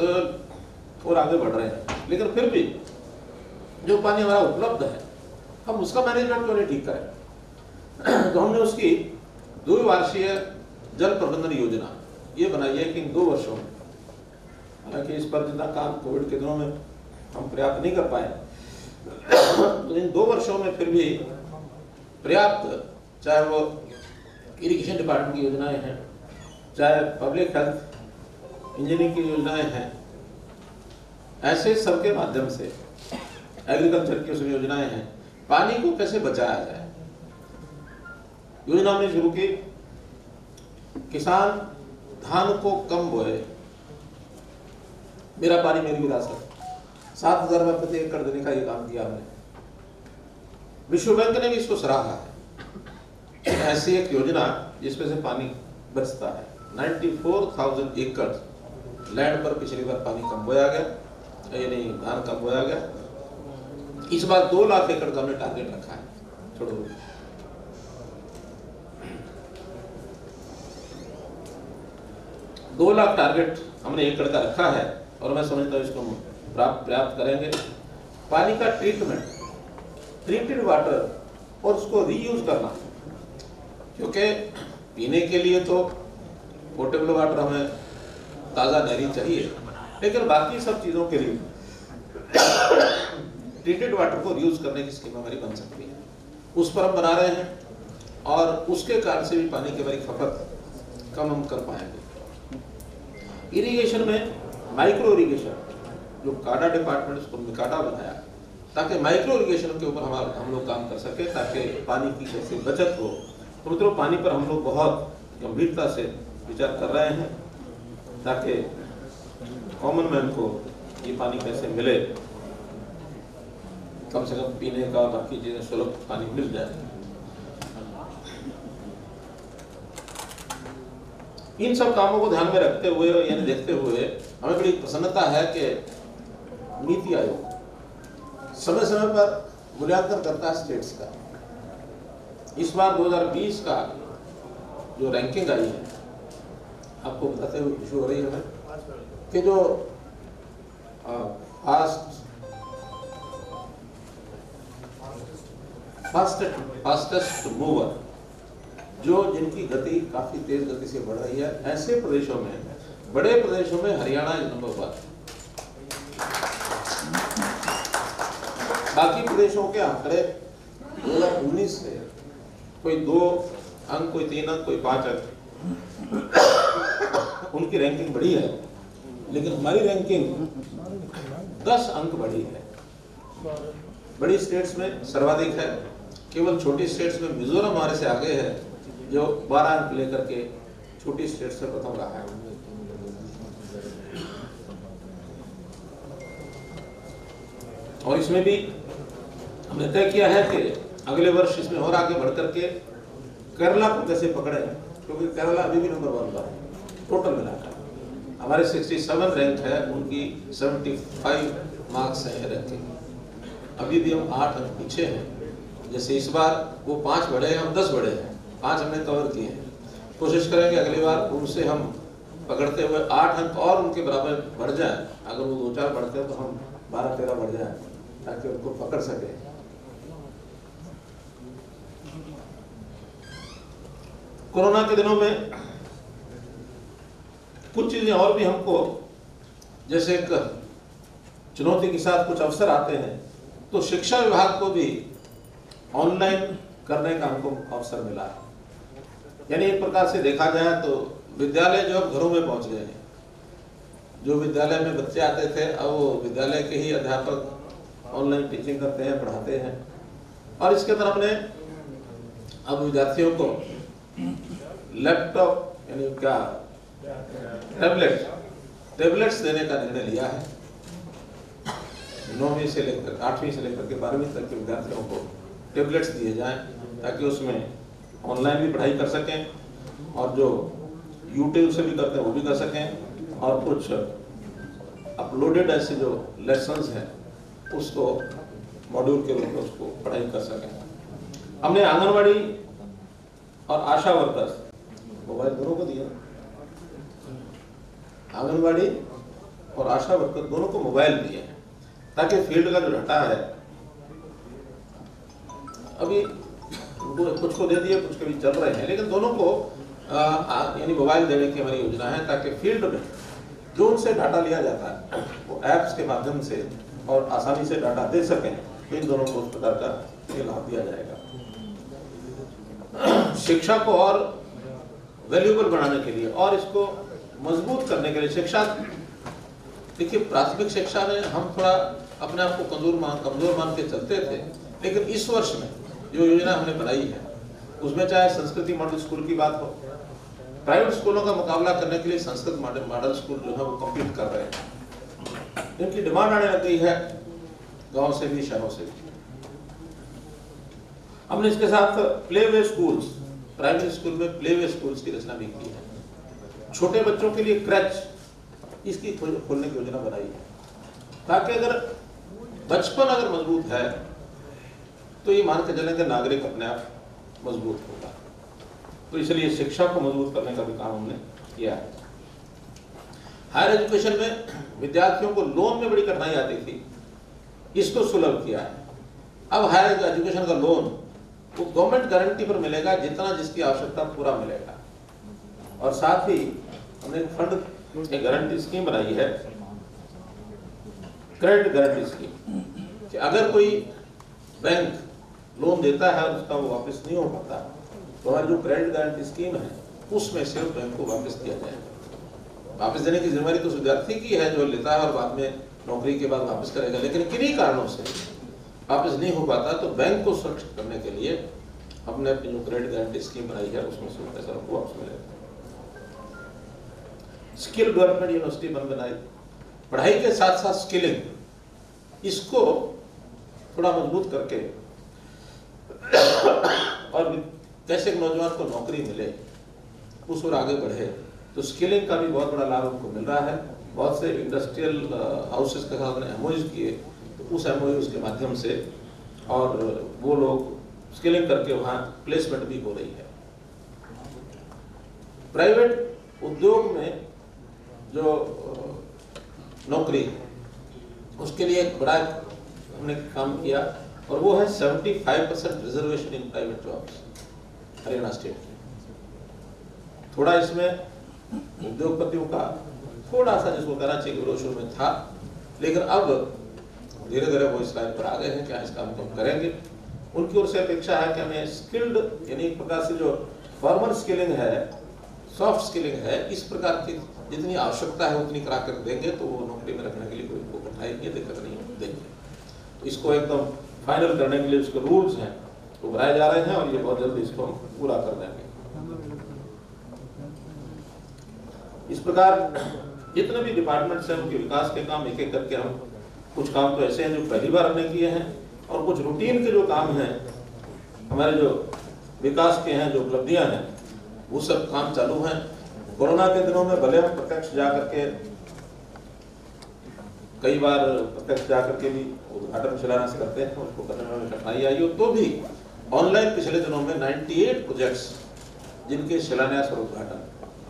और आगे बढ़ रहे हैं। लेकिन फिर भी जो पानी हमारा उपलब्ध है, हम उसका मैनेजमेंट क्यों नहीं ठीक करें। तो हमने उसकी 2 वर्षीय जल प्रबंधन योजना ये बनाई है कि इन 2 वर्षों में, हालांकि इस पर जितना काम कोविड के दिनों में हम पर्याप्त नहीं कर पाए, तो इन 2 वर्षों में फिर भी पर्याप्त, चाहे वो इरिगेशन डिपार्टमेंट की योजनाएं हैं, चाहे पब्लिक हेल्थ इंजीनियरिंग की योजनाएं हैं, ऐसे सबके माध्यम से एग्रीकल्चर की उसमें योजनाएं हैं, पानी को कैसे बचाया जाए। योजना हमने शुरू की, किसान धान को कम बोए, मेरा पानी मेरी विरासत 7,000 रुपये प्रति एकड़ देने का ये काम किया हमने। विश्व बैंक ने भी इसको सराहा है, ऐसी एक योजना जिसमें से पानी बचता है। 94,000 एकड़ लैंड पर पिछली बार पानी कम बोया गया, ये नहीं धान कम बोया गया। इस बार 2 लाख एकड़ का हमने टारगेट रखा है। छोड़ो, दो लाख टारगेट हमने एकड़ का रखा है, और मैं समझता हूँ इसको प्राप्त करेंगे। पानी का ट्रीटमेंट, ट्रीटेड वाटर, और उसको रीयूज करना, क्योंकि पीने के लिए तो पोर्टेबल वाटर हमें ताज़ा नहरी चाहिए, लेकिन बाकी सब चीज़ों के लिए ट्रीटेड वाटर को रीयूज करने की स्कीम हमारी बन सकती है, उस पर हम बना रहे हैं, और उसके कारण से भी पानी की हमारी खपत कम हम कर पाएंगे। इरीगेशन में माइक्रो इरीगेशन, जो काडा डिपार्टमेंट उसको हमने काडा बनाया, ताकि माइक्रो इरीगेशन के ऊपर हम लोग काम कर सके, ताकि पानी की कैसे बचत हो। तो मित्रों, पानी पर हम लोग बहुत गंभीरता से विचार कर रहे हैं, ताकि कॉमन मैन को ये पानी कैसे मिले, कम से कम पीने का बाकी चीज़ें सुलभ पानी मिल जाए। इन सब कामों को ध्यान में रखते हुए, यानी देखते हुए, हमें बड़ी प्रसन्नता है कि नीति आयोग समय समय पर मूल्यांकन करता है स्टेट्स का। इस बार 2020 का जो रैंकिंग आई है, आपको बताते हुए खुशी हो रही है हमें कि जो फास्टेस्ट मूवर, जो जिनकी गति काफ़ी तेज़ गति से बढ़ रही है, ऐसे प्रदेशों में, बड़े प्रदेशों में हरियाणा नंबर 1, बाकी प्रदेशों के आंकड़े 2019 से कोई 2 अंक, कोई 3 अंक, कोई 5 अंक उनकी रैंकिंग बढ़ी है, लेकिन हमारी रैंकिंग 10 अंक बढ़ी है। बड़ी स्टेट्स में सर्वाधिक है, केवल छोटी स्टेट्स में मिजोरम हमारे से आगे है, जो 12 को लेकर के छोटी स्टेट से खत्म रहा है। और इसमें भी हमने तय किया है कि अगले वर्ष इसमें और आगे बढ़ करके केरला को कैसे पकड़े, क्योंकि केरला अभी भी नंबर 1 पर है टोटल मिलाकर। हमारे 67 रैंक है, उनकी 75 मार्क्स है रैंकिंग, अभी भी हम 8 अंक पीछे हैं। जैसे इस बार वो 5 बढ़े हैं, हम 10 बढ़े हैं, 5 हमने कवर किए हैं। कोशिश करेंगे अगली बार उनसे हम पकड़ते हुए 8 अंक और उनके बराबर बढ़ जाए। अगर वो 2-4 बढ़ते हैं तो हम 12-13 बढ़ जाए ताकि उनको पकड़ सके। कोरोना के दिनों में कुछ चीज़ें और भी हमको जैसे एक चुनौती के साथ कुछ अवसर आते हैं, तो शिक्षा विभाग को भी ऑनलाइन करने का हमको अवसर मिला है। यानी एक प्रकार से देखा जाए तो विद्यालय जो अब घरों में पहुंच गए हैं। जो विद्यालय में बच्चे आते थे अब वो विद्यालय के ही अध्यापक ऑनलाइन टीचिंग करते हैं, पढ़ाते हैं। और इसके अंदर हमने अब विद्यार्थियों को लैपटॉप यानी क्या टैबलेट्स देने का निर्णय लिया है। 9वीं से लेकर 8वीं से लेकर के 12वीं तक के विद्यार्थियों को टैबलेट्स दिए जाएं ताकि उसमें ऑनलाइन भी पढ़ाई कर सकें और जो यूट्यूब से भी करते हैं वो भी कर सकें। और कुछ अपलोडेड ऐसे जो लेसन्स हैं उसको मॉड्यूल के रूप में उसको पढ़ाई कर सकें। हमने आंगनबाड़ी और आशा वर्कर्स मोबाइल दोनों को दिया, आंगनबाड़ी और आशा वर्कर दोनों को मोबाइल दिए ताकि फील्ड का जो घाटा है अभी कुछ को दे दिए, कुछ कभी चल रहे हैं, लेकिन दोनों को यानी मोबाइल देने की हमारी योजना है ताकि फील्ड में जो उनसे डाटा लिया जाता है वो ऐप्स के माध्यम से और आसानी से डाटा दे सकें। तो इन दोनों को उस प्रकार का लाभ दिया जाएगा। शिक्षा को और वैल्यूएबल बनाने के लिए और इसको मजबूत करने के लिए शिक्षा, देखिए प्राथमिक शिक्षा में हम थोड़ा अपने आप को कमजोर मान के चलते थे, लेकिन इस वर्ष में जो योजना हमने बनाई है उसमें चाहे संस्कृति मॉडल स्कूल की बात हो, प्राइवेट स्कूलों का मुकाबला करने के लिए संस्कृत मॉडल स्कूल जो है वो कम्पीट कर रहे हैं। इनकी डिमांड आने लग गई है गाँव से भी, शहरों से भी। हमने इसके साथ play way schools, private school में प्ले वे स्कूल्स की रचना भी की है। छोटे बच्चों के लिए क्रच इसकी खोलने की योजना बनाई है ताकि अगर बचपन अगर मजबूत है तो ये मान के चलेंगे नागरिक अपने आप मजबूत होगा। तो इसलिए शिक्षा को मजबूत करने का भी काम हमने किया है। हायर एजुकेशन में विद्यार्थियों को लोन में बड़ी कठिनाई आती थी, इसको सुलभ किया है। अब हायर एजुकेशन का लोन वो गवर्नमेंट गारंटी पर मिलेगा, जितना जिसकी आवश्यकता पूरा मिलेगा। और साथ ही हमने एक फंड गारंटी स्कीम बनाई है, क्रेडिट गारंटी स्कीम, कि अगर कोई बैंक लोन देता है और उसका वो वापस नहीं हो पाता तो हमारी जो क्रेडिट गारंटी स्कीम है उसमें से बैंक को वापस दिया जाएगा। वापस देने की जिम्मेदारी तो विद्यार्थी की है जो लेता है और बाद में नौकरी के बाद वापस करेगा, लेकिन किन्हीं कारणों से वापस नहीं हो पाता तो बैंक को सुरक्षित करने के लिए हमने अपनी जो क्रेडिट गारंटी स्कीम बनाई है उसमें से पैसा को वापस मिलेगा। स्किल डेवलपमेंट यूनिवर्सिटी बनाई, पढ़ाई के साथ साथ स्किलिंग इसको थोड़ा मजबूत करके और कैसे नौजवान को नौकरी मिले उस ओर आगे बढ़े, तो स्किलिंग का भी बहुत बड़ा लाभ हमको मिल रहा है। बहुत से इंडस्ट्रियल हाउसेस के साथ एमओयू किए, तो उस एमओयू के माध्यम से और वो लोग स्किलिंग करके वहाँ प्लेसमेंट भी हो रही है। प्राइवेट उद्योग में जो नौकरी उसके लिए एक बड़ा हमने काम किया और वो है 75% reservation in private jobs Haryana state में। थोड़ा इसमें उद्योगपतियों का थोड़ा सा जिसको कहना चाहिए कि रोशनी में था, लेकिन अब धीरे धीरे वो इस लाइन पर आ गए हैं कि इस काम को हम करेंगे। उनकी ओर से अपेक्षा है कि हमें स्किल्ड यानी एक प्रकार से जो फॉर्मल स्किलिंग है, सॉफ्ट स्किलिंग है, इस प्रकार की जितनी आवश्यकता है उतनी करा कर देंगे तो वो नौकरी में रखने के लिए कोई उनको कठिनाई नहीं, दिक्कत नहीं देंगे। इसको एकदम फाइनल करने के लिए उसके रूल्स हैं वो बनाए जा रहे हैं और ये बहुत जल्दी इसको हम पूरा कर देंगे। इस प्रकार जितने भी डिपार्टमेंट्स हैं उनके विकास के काम एक एक करके हम, कुछ काम तो ऐसे हैं जो पहली बार हमने किए हैं और कुछ रूटीन के जो काम हैं हमारे जो विकास के हैं, जो उपलब्धियां हैं, वो सब काम चालू हैं। कोरोना के दिनों में भले हम प्रत्यक्ष जा करके कई बार भी उद्घाटन शिलान्यास करते हैं, उसको करने में कठिनाई आई हो, तो भी ऑनलाइन पिछले दिनों में 98 प्रोजेक्ट्स जिनके शिलान्यास और उद्घाटन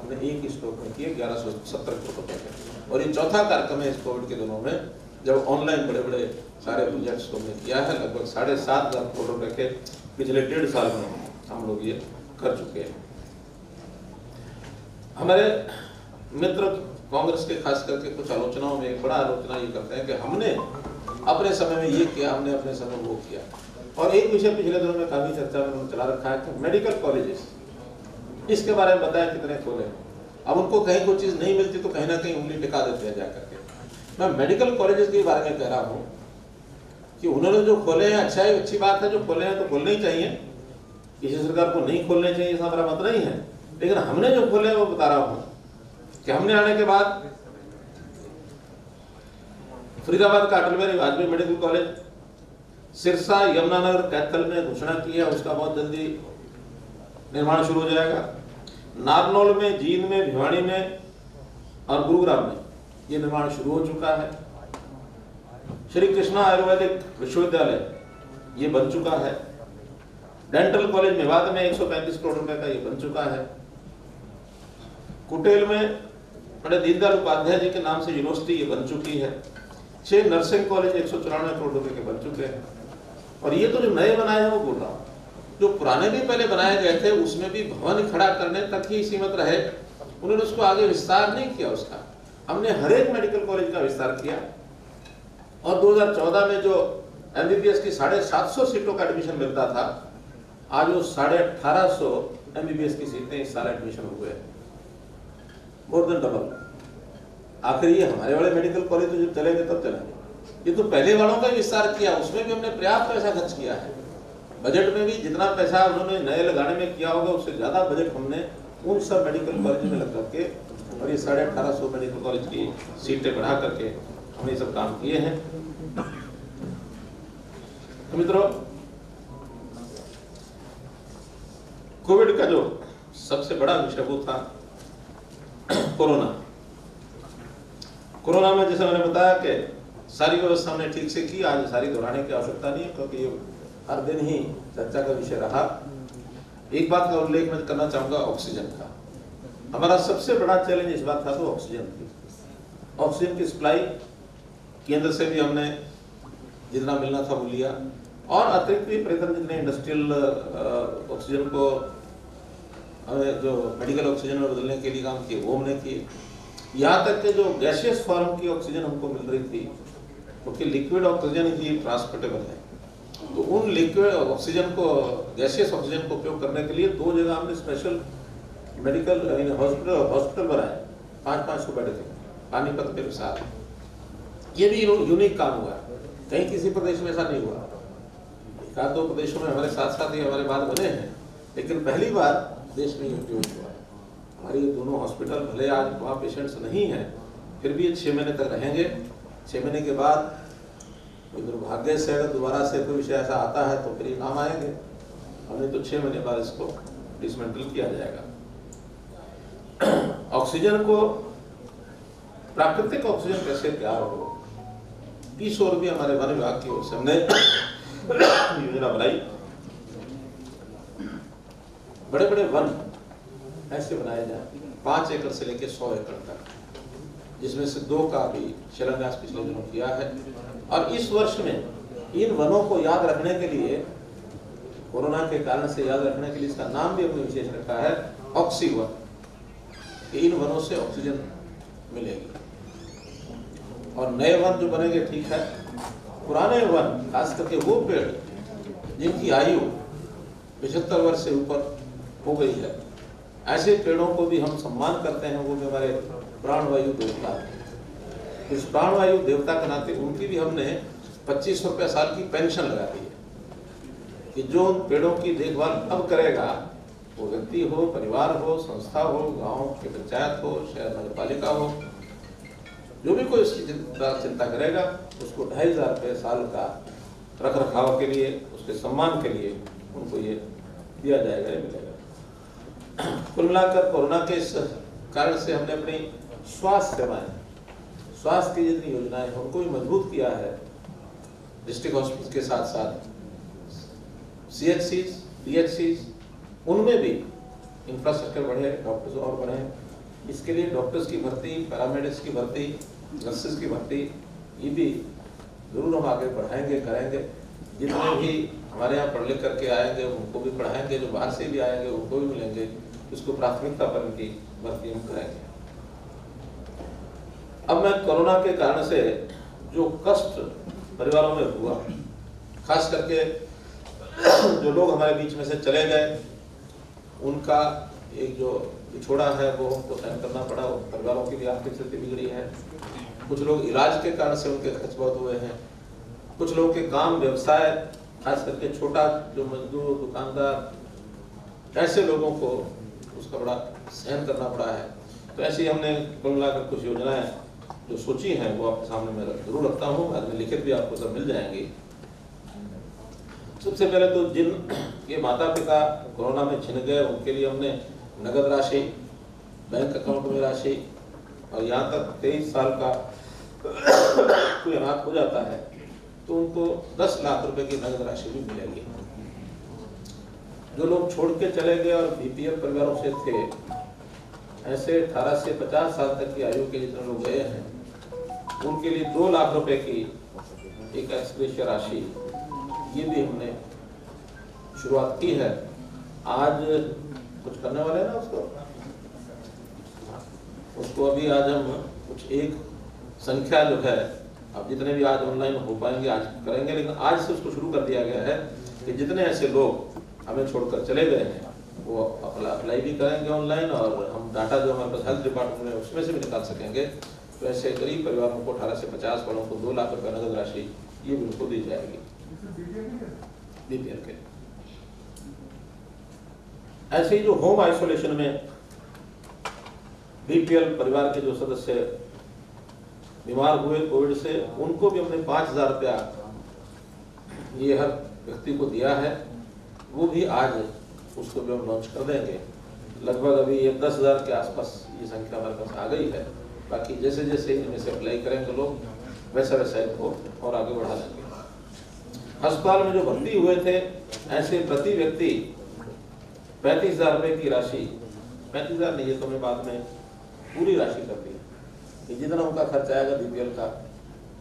हमने एक ही स्टॉक में किए 1170 करोड़ रुपए के, और ये चौथा कार्यक्रम है इस कोविड के दिनों में जब ऑनलाइन बड़े बड़े सारे प्रोजेक्ट्स को हमने किया है। लगभग 7,500 करोड़ रुपए के पिछले 1.5 साल में हम लोग ये कर चुके हैं। हमारे मित्र कांग्रेस के खास करके कुछ आलोचनाओं में एक बड़ा आलोचना ये करते हैं कि हमने अपने समय में ये किया, हमने अपने समय में वो किया, और एक विषय पिछले दिनों में काफी चर्चा में चला रखा है कि मेडिकल कॉलेजेस, इसके बारे में बताया कितने खोले। अब उनको कहीं कोई चीज़ नहीं मिलती तो कहीं ना कहीं उंगली टिका देते हैं जाकर के। मैं मेडिकल कॉलेजेस के बारे में कह रहा हूँ कि उन्होंने जो खोले हैं अच्छा है, अच्छी बात है, जो खोले हैं तो खोलने ही चाहिए, किसी सरकार को नहीं खोलने चाहिए ऐसा हमारा मत नहीं है, लेकिन हमने जो खोले हैं वो बता रहा हूँ कि हमने आने के बाद फरीदाबाद का अटल बिहारी मेडिकल कॉलेज, सिरसा यमुनानगर कैथल में घोषणा की है, उसका बहुत जल्दी निर्माण शुरू हो जाएगा। नारनौल में, जींद में, भिवाड़ी में और गुरुग्राम में ये निर्माण शुरू हो चुका है। श्री कृष्ण आयुर्वेदिक विश्वविद्यालय ये बन चुका है। डेंटल कॉलेज मेवात में 135 करोड़ रुपए का ये बन चुका है। कुटेल में बड़े दीनदयाल उपाध्याय जी के नाम से यूनिवर्सिटी ये बन चुकी है। 6 नर्सिंग कॉलेज 194 करोड़ रुपए के बन चुके हैं। और ये तो जो नए बनाए हैं वो बोल रहा हूँ, जो पुराने भी पहले बनाए गए थे उसमें भी भवन खड़ा करने तक ही सीमित रहे, उन्होंने उसको आगे विस्तार नहीं किया उसका। हमने हर एक मेडिकल कॉलेज का विस्तार किया, और 2014 में जो MBBS की 750 सीटों का एडमिशन मिलता था, आज वो 1850 MBBS की सीटें इस साल एडमिशन हुए हैं, मोर देन डबल। आखिर ये हमारे वाले मेडिकल कॉलेज तो जब चलेंगे तब चलेंगे, ये तो पहले वालों का विस्तार किया, उसमें भी हमने पर्याप्त पैसा खर्च किया है। बजट में भी जितना पैसा उन्होंने नए लगाने में किया होगा उससे ज़्यादा बजट हमने उन सब मेडिकल कॉलेज में लगा के, और ये 1850 मेडिकल कॉलेज की सीटें बढ़ा करके हमने ये सब काम किए हैं। तो मित्रों, कोविड का जो सबसे बड़ा विषय वो था कोरोना। कोरोना में जैसे मैंने बताया कि सारी व्यवस्था हमने ठीक से की, आज सारी दोहराने की आवश्यकता नहीं है क्योंकि ये हर दिन ही चर्चा का विषय रहा। एक बात का उल्लेख मैं करना चाहूँगा, ऑक्सीजन का। हमारा सबसे बड़ा चैलेंज इस बार था तो ऑक्सीजन की सप्लाई केंद्र से भी हमने जितना मिलना था वो लिया, और अतिरिक्त भी प्रयत्न जितने इंडस्ट्रियल ऑक्सीजन को हमें जो मेडिकल ऑक्सीजन में बदलने के लिए काम किए वो हमने किए। यहाँ तक के जो गैसियस फॉर्म की ऑक्सीजन हमको मिल रही थी, क्योंकि लिक्विड ऑक्सीजन ही ट्रांसपोर्टेबल है, तो उन लिक्विड ऑक्सीजन को, गैसियस ऑक्सीजन को उपयोग करने के लिए 2 जगह हमने स्पेशल मेडिकल हॉस्पिटल बनाए 500-500 बेड के पानीपत के साथ। ये भी यूनिक काम हुआ, कहीं किसी प्रदेश में ऐसा नहीं हुआ। 1-2 प्रदेशों में हमारे साथ साथ ही हमारे बाद बने हैं, लेकिन पहली बार देश में उपयोग हुआ है। हमारे ये दोनों हॉस्पिटल, भले आज वहाँ पेशेंट्स नहीं हैं, फिर भी 6 महीने तक रहेंगे। 6 महीने के बाद दुर्भाग्य से अगर दोबारा से कोई विषय ऐसा आता है तो फिर ये नाम आएंगे। हमने तो 6 महीने बाद इसको डिसमेंटल किया जाएगा। ऑक्सीजन को, प्राकृतिक ऑक्सीजन कैसे तैयार हो, इस ओर भी हमारे वन विभाग की ओर से हमने योजना बनाई। बड़े बड़े वन ऐसे बनाए जाए 5 एकड़ से लेकर 100 एकड़ तक, जिसमें से 2 का भी शिलान्यास पिछले दिनों किया है। और इस वर्ष में इन वनों को याद रखने के लिए, कोरोना के कारण से याद रखने के लिए, इसका नाम भी हमने विशेष रखा है ऑक्सी वन, कि इन वनों से ऑक्सीजन मिलेगी। और नए वन जो बनेंगे ठीक है, पुराने वन खास करके वो पेड़ जिनकी आयु 75 वर्ष से ऊपर हो गई है, ऐसे पेड़ों को भी हम सम्मान करते हैं, वो भी हमारे प्राणवायु देवता हैं। इस प्राणवायु देवता के नाते उनकी भी हमने 2500 रुपये साल की पेंशन लगा दी है, कि जो उन पेड़ों की देखभाल अब करेगा वो व्यक्ति हो, परिवार हो, संस्था हो, गांव की पंचायत हो, शहर नगरपालिका हो, जो भी कोई इसकी चिंता करेगा उसको 2500 रुपये साल का रख रखाव के लिए, उसके सम्मान के लिए उनको ये दिया जाएगा, ये मिलेगा। कुल मिलाकर कोरोना के इस कारण से हमने अपनी स्वास्थ्य सेवाएं, स्वास्थ्य की जितनी योजनाएं हैं उनको भी मजबूत किया है। डिस्ट्रिक्ट हॉस्पिटल के साथ साथ CHCs, DHCs उनमें भी इंफ्रास्ट्रक्चर बढ़े, डॉक्टर्स और बढ़े। इसके लिए डॉक्टर्स की भर्ती, पैरामेडिक्स की भर्ती, नर्सेस की भर्ती ये भी जरूर हम आगे बढ़ाएंगे, करेंगे। जितने भी हमारे यहाँ पढ़ लिख करके आएंगे उनको भी पढ़ाएंगे, जो बाहर से भी आएंगे उनको भी मिलेंगे, इसको प्राथमिकता पर इनकी भर्ती हम करेंगे। अब मैं कोरोना के कारण से जो कष्ट परिवारों में हुआ, खास करके जो लोग हमारे बीच में से चले गए उनका एक जो छोड़ा है वो उनको सहन करना पड़ा। परिवारों की भी आर्थिक स्थिति बिगड़ी है, कुछ लोग इलाज के कारण से उनके खर्च बहुत हुए हैं, कुछ लोग के काम व्यवसाय, खास करके छोटा जो मजदूर दुकानदार, ऐसे लोगों को उसका बड़ा सहन करना पड़ा है। तो ऐसी हमने कुल मिलाकर कुछ योजनाएं जो सोची हैं वो आपके सामने मैं जरूर रखता हूँ, बाद में लिखित भी आपको सब मिल जाएंगी। सबसे पहले तो जिन ये माता पिता कोरोना में छिन गए उनके लिए हमने नगद राशि, बैंक अकाउंट में राशि, और यहाँ तक 23 साल का कोई अनाथ हो जाता है तो उनको 10 लाख रुपए की नगद राशि भी मिलेगी। जो लोग छोड़ के चले गए और BPL परिवारों से थे, ऐसे 18 से 50 साल तक की आयु के जितने लोग गए हैं उनके लिए 2 लाख रुपए की एक एक्सप्रेस राशि ये भी हमने शुरुआत की है। आज कुछ करने वाले हैं ना उसको अभी आज हम कुछ एक संख्या जो है, अब जितने भी आज ऑनलाइन हो पाएंगे आज करेंगे, लेकिन आज से उसको शुरू कर दिया गया है कि जितने ऐसे लोग हमें छोड़कर चले गए हैं वो अप्लाई भी करेंगे ऑनलाइन, और हम डाटा जो हमारे पास हेल्थ डिपार्टमेंट में उसमें से भी निकाल सकेंगे। तो ऐसे गरीब परिवारों को 18 से 50 वालों को 2 लाख रुपये नगद राशि ये भी उनको दी जाएगी। ऐसे ही जो होम आइसोलेशन में BPL परिवार के जो सदस्य बीमार हुए कोविड से उनको भी हमने 5000 रुपया ये हर व्यक्ति को दिया है, वो भी आज उसको भी हम लॉन्च कर देंगे। लगभग अभी ये 10,000 के आसपास ये संख्या हमारे पास आ गई है। बाकी जैसे जैसे इनमें से अप्लाई करेंगे लोग वैसा वैसा इनको और आगे बढ़ा देंगे। अस्पताल में जो भर्ती हुए थे ऐसे प्रति व्यक्ति 35,000 रुपये की राशि, 35,000 नहीं है तो हमने बाद में पूरी राशि कर दी कि जितना उनका खर्च आएगा BPL का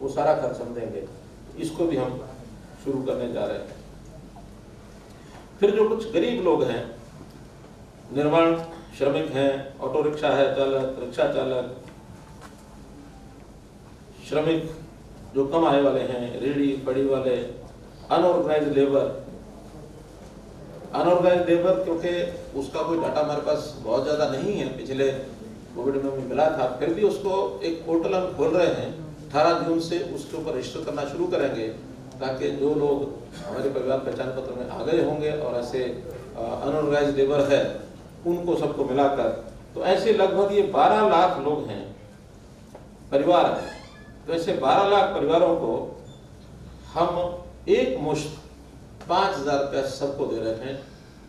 वो सारा खर्च हम देंगे, इसको भी हम शुरू करने जा रहे हैं। फिर जो कुछ गरीब लोग हैं, निर्माण श्रमिक हैं, ऑटो रिक्शा है चालक, रिक्शा चालक, श्रमिक जो कम आय वाले हैं, रेडी बड़ी वाले, अनऑर्गेनाइज लेबर, क्योंकि उसका कोई डाटा हमारे पास बहुत ज़्यादा नहीं है, पिछले कोविड में मिला था, फिर भी उसको एक पोर्टल हम खोल रहे हैं। 18 जून से उसके ऊपर रजिस्टर करना शुरू करेंगे ताकि जो लोग हमारे परिवार पहचान पत्र में आ गए होंगे और ऐसे अनऑर्गेनाइज लेबर है उनको सबको मिलाकर, तो ऐसे लगभग ये 12 लाख लोग हैं परिवार में। तो ऐसे 12 लाख परिवारों को हम एक मुश्त 5000 रुपया सबको दे रहे हैं,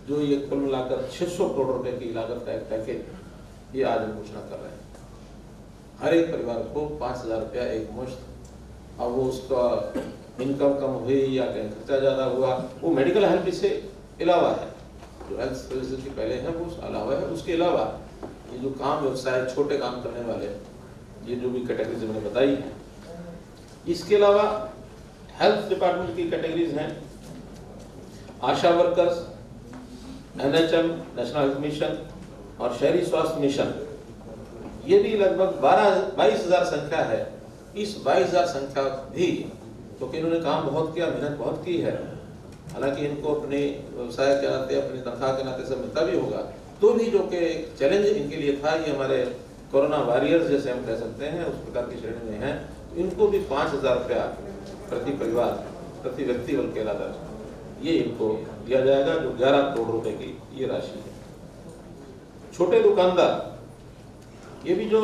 जो ये कुल मिलाकर 600 करोड़ रुपए की लागत का एक पैकेज ये आज हम घोषणा कर रहे हैं। हर एक परिवार को 5000 रुपया एक मुश्त, और वो उसका इनकम कम हुई या कहीं खर्चा ज़्यादा हुआ वो मेडिकल हेल्प से अलावा है, जो हेल्थ सर्विसेज की पहले है वो अलावा है। उसके अलावा ये जो काम व्यवसाय छोटे काम करने वाले ये जो भी कैटेगरीज मैंने बताई है, इसके अलावा हेल्थ डिपार्टमेंट की कैटेगरीज हैं ASHA workers, NHM national health mission और शहरी स्वास्थ्य मिशन, ये भी लगभग 22,000 संख्या है। इस 22,000 संख्या भी क्योंकि इन्होंने काम बहुत किया, मेहनत बहुत की है, हालांकि इनको अपने व्यवसाय के नाते अपनी तनख्वाह के नाते सब मिलता भी होगा, तो भी जो कि एक चैलेंज इनके लिए था, ये हमारे कोरोना वॉरियर्स जैसे हम कह सकते हैं उस प्रकार की श्रेणी में हैं, तो इनको भी 5000 रुपया प्रति परिवार प्रति व्यक्ति बल्कि ये इनको दिया जाएगा, जो 11 करोड़ रुपए की ये राशि है। छोटे दुकानदार, ये भी जो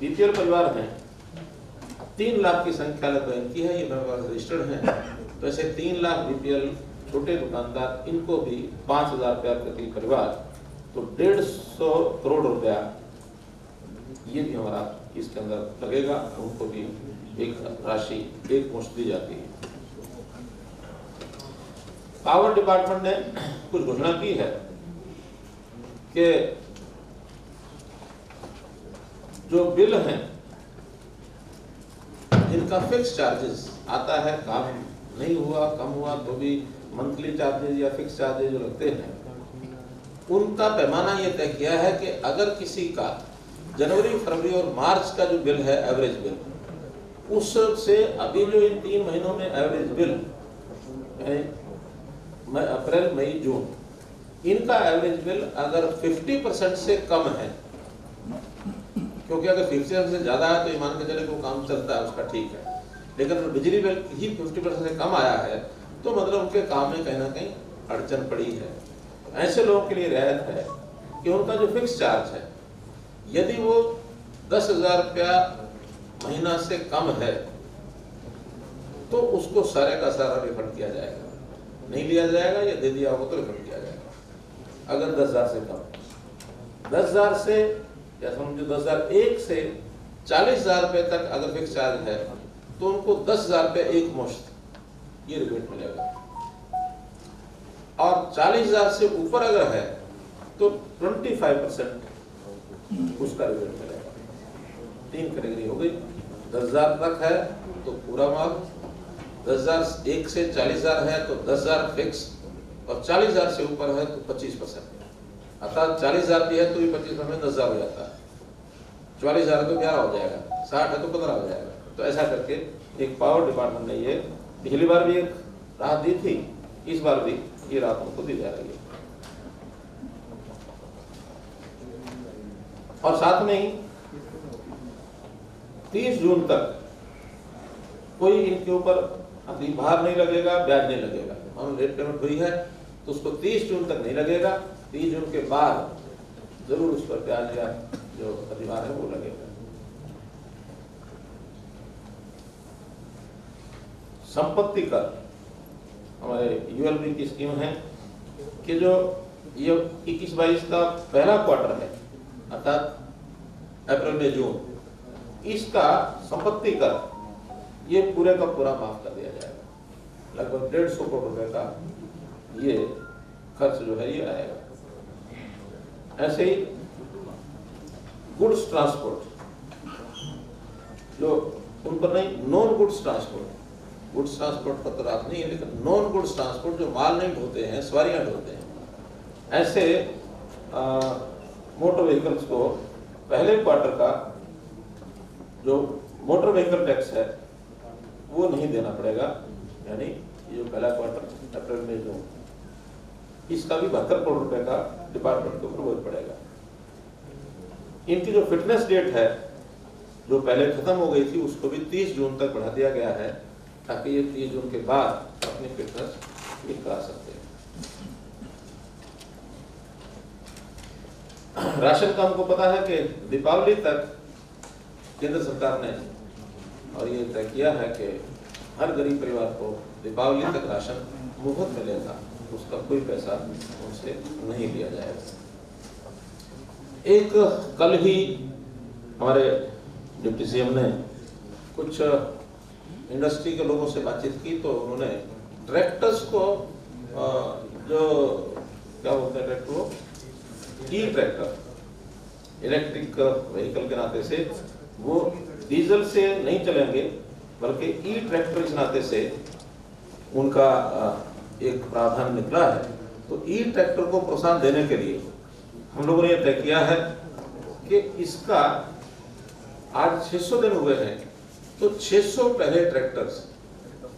बीपीएल परिवार हैं, 3 लाख की संख्या लगभग इनकी है, ये मेरे पास रजिस्टर्ड है, तो ऐसे 3 लाख बीपीएल छोटे दुकानदार, इनको भी 5,000 रुपया प्रति परिवार, तो 150 करोड़ रुपया ये भी हमारा इसके अंदर लगेगा। उनको भी एक राशि एक मुश्त दी जाती है। पावर डिपार्टमेंट ने कुछ घोषणा की है कि जो बिल हैं इनका फिक्स चार्जेस आता है, काम नहीं हुआ कम हुआ तो भी मंथली चार्जेस या फिक्स चार्जेस जो लगते हैं उनका पैमाना ये तय किया है कि अगर किसी का जनवरी फरवरी और मार्च का जो बिल है एवरेज बिल, उससे अभी जो इन 3 महीनों में एवरेज बिल अप्रैल मई जून, इनका एवरेज बिल अगर 50% से कम है, क्योंकि अगर 50% से ज्यादा है तो ईमान के चले को काम चलता है उसका ठीक है, लेकिन अगर बिजली बिल ही 50% से कम आया है तो मतलब उनके काम में कहीं ना कहीं अड़चन पड़ी है। ऐसे लोगों के लिए रियायत है कि उनका जो फिक्स चार्ज है यदि वो 10,000 रुपया महीना से कम है तो उसको सारे का सारा रिफंड किया जाएगा, नहीं लिया जाएगा या दे दिया हो तो रिफंड किया जाएगा। अगर 10,000 से कम, 10,000 से या समझो 10,001 से 40,000 रुपये तक अगर फिक्स चार्ज है तो उनको 10,000 रुपये एक मुश्त ये रिबेट मिलेगा, और 40,000 से ऊपर अगर है तो 25% उसका रिजल्ट मिलेगा। 3 कैटेगरी हो गई, 10,000 तक है तो पूरा माफ, 10,001 से 40,000 है तो 10,000 फिक्स, और 40,000 से ऊपर है तो 25%, अर्थात 40,000 भी है तो भी 25% में 10,000 हो जाता है, 44,000 तो 11 हो जाएगा, 60 है तो 15 हो जाएगा। तो ऐसा करके एक पावर डिपार्टमेंट ने ये पिछली बार भी एक राहत दी थी, इस बार भी ये रात को दी जा रही है। और साथ में ही 30 जून तक कोई इनके ऊपर भार नहीं लगेगा, ब्याज नहीं लगेगा। हम लेट पेमेंट हुई है तो उसको 30 जून तक नहीं लगेगा, 30 जून के बाद जरूर उस पर ब्याज या जो अधिभार है वो लगेगा। संपत्ति कर हमारे यूएलबी की स्कीम है कि जो ये 21-22 का पहला क्वार्टर है, अर्थात अप्रैल में जून, इसका संपत्ति कर ये पूरे का पूरा माफ कर दिया जाएगा। लगभग 150 करोड़ रुपए का ये खर्च जो है ये आएगा। ऐसे ही गुड्स ट्रांसपोर्ट जो उन पर नहीं, non goods transport, goods transport पर तो रात नहीं है, लेकिन नॉन गुड्स ट्रांसपोर्ट जो माल नहीं ढोते हैं, सवारियां ढोते हैं, ऐसे मोटर व्हीकल्स को पहले क्वार्टर का जो मोटर व्हीकल टैक्स है वो नहीं देना पड़ेगा, यानी ये जो पहला क्वार्टर अप्रैल में जो इसका भी 72 करोड़ रुपए का डिपार्टमेंट को बोझ पड़ेगा। इनकी जो फिटनेस डेट है जो पहले खत्म हो गई थी उसको भी 30 जून तक बढ़ा दिया गया है, ताकि ये 30 जून के बाद अपनी फिटनेस ठीक करा सकते हैं। राशन का हमको पता है कि दीपावली तक केंद्र सरकार ने और ये तय किया है कि हर गरीब परिवार को दीपावली तक राशन मुफ्त मिलेगा, उसका कोई पैसा उनसे नहीं लिया जाएगा। एक कल ही हमारे डिप्टी सीएम ने कुछ इंडस्ट्री के लोगों से बातचीत की तो उन्होंने ट्रैक्टर्स को जो क्या बोलते हैं ट्रैक्टर को ई ट्रैक्टर इलेक्ट्रिक व्हीकल के नाते से वो डीजल से नहीं चलेंगे बल्कि ई ट्रैक्टर के नाते से उनका एक प्रावधान निकला है। तो ई ट्रैक्टर को प्रोत्साहन देने के लिए हम लोगों ने यह तय किया है कि इसका आज 600 दिन हुए हैं तो 600 पहले ट्रैक्टर्स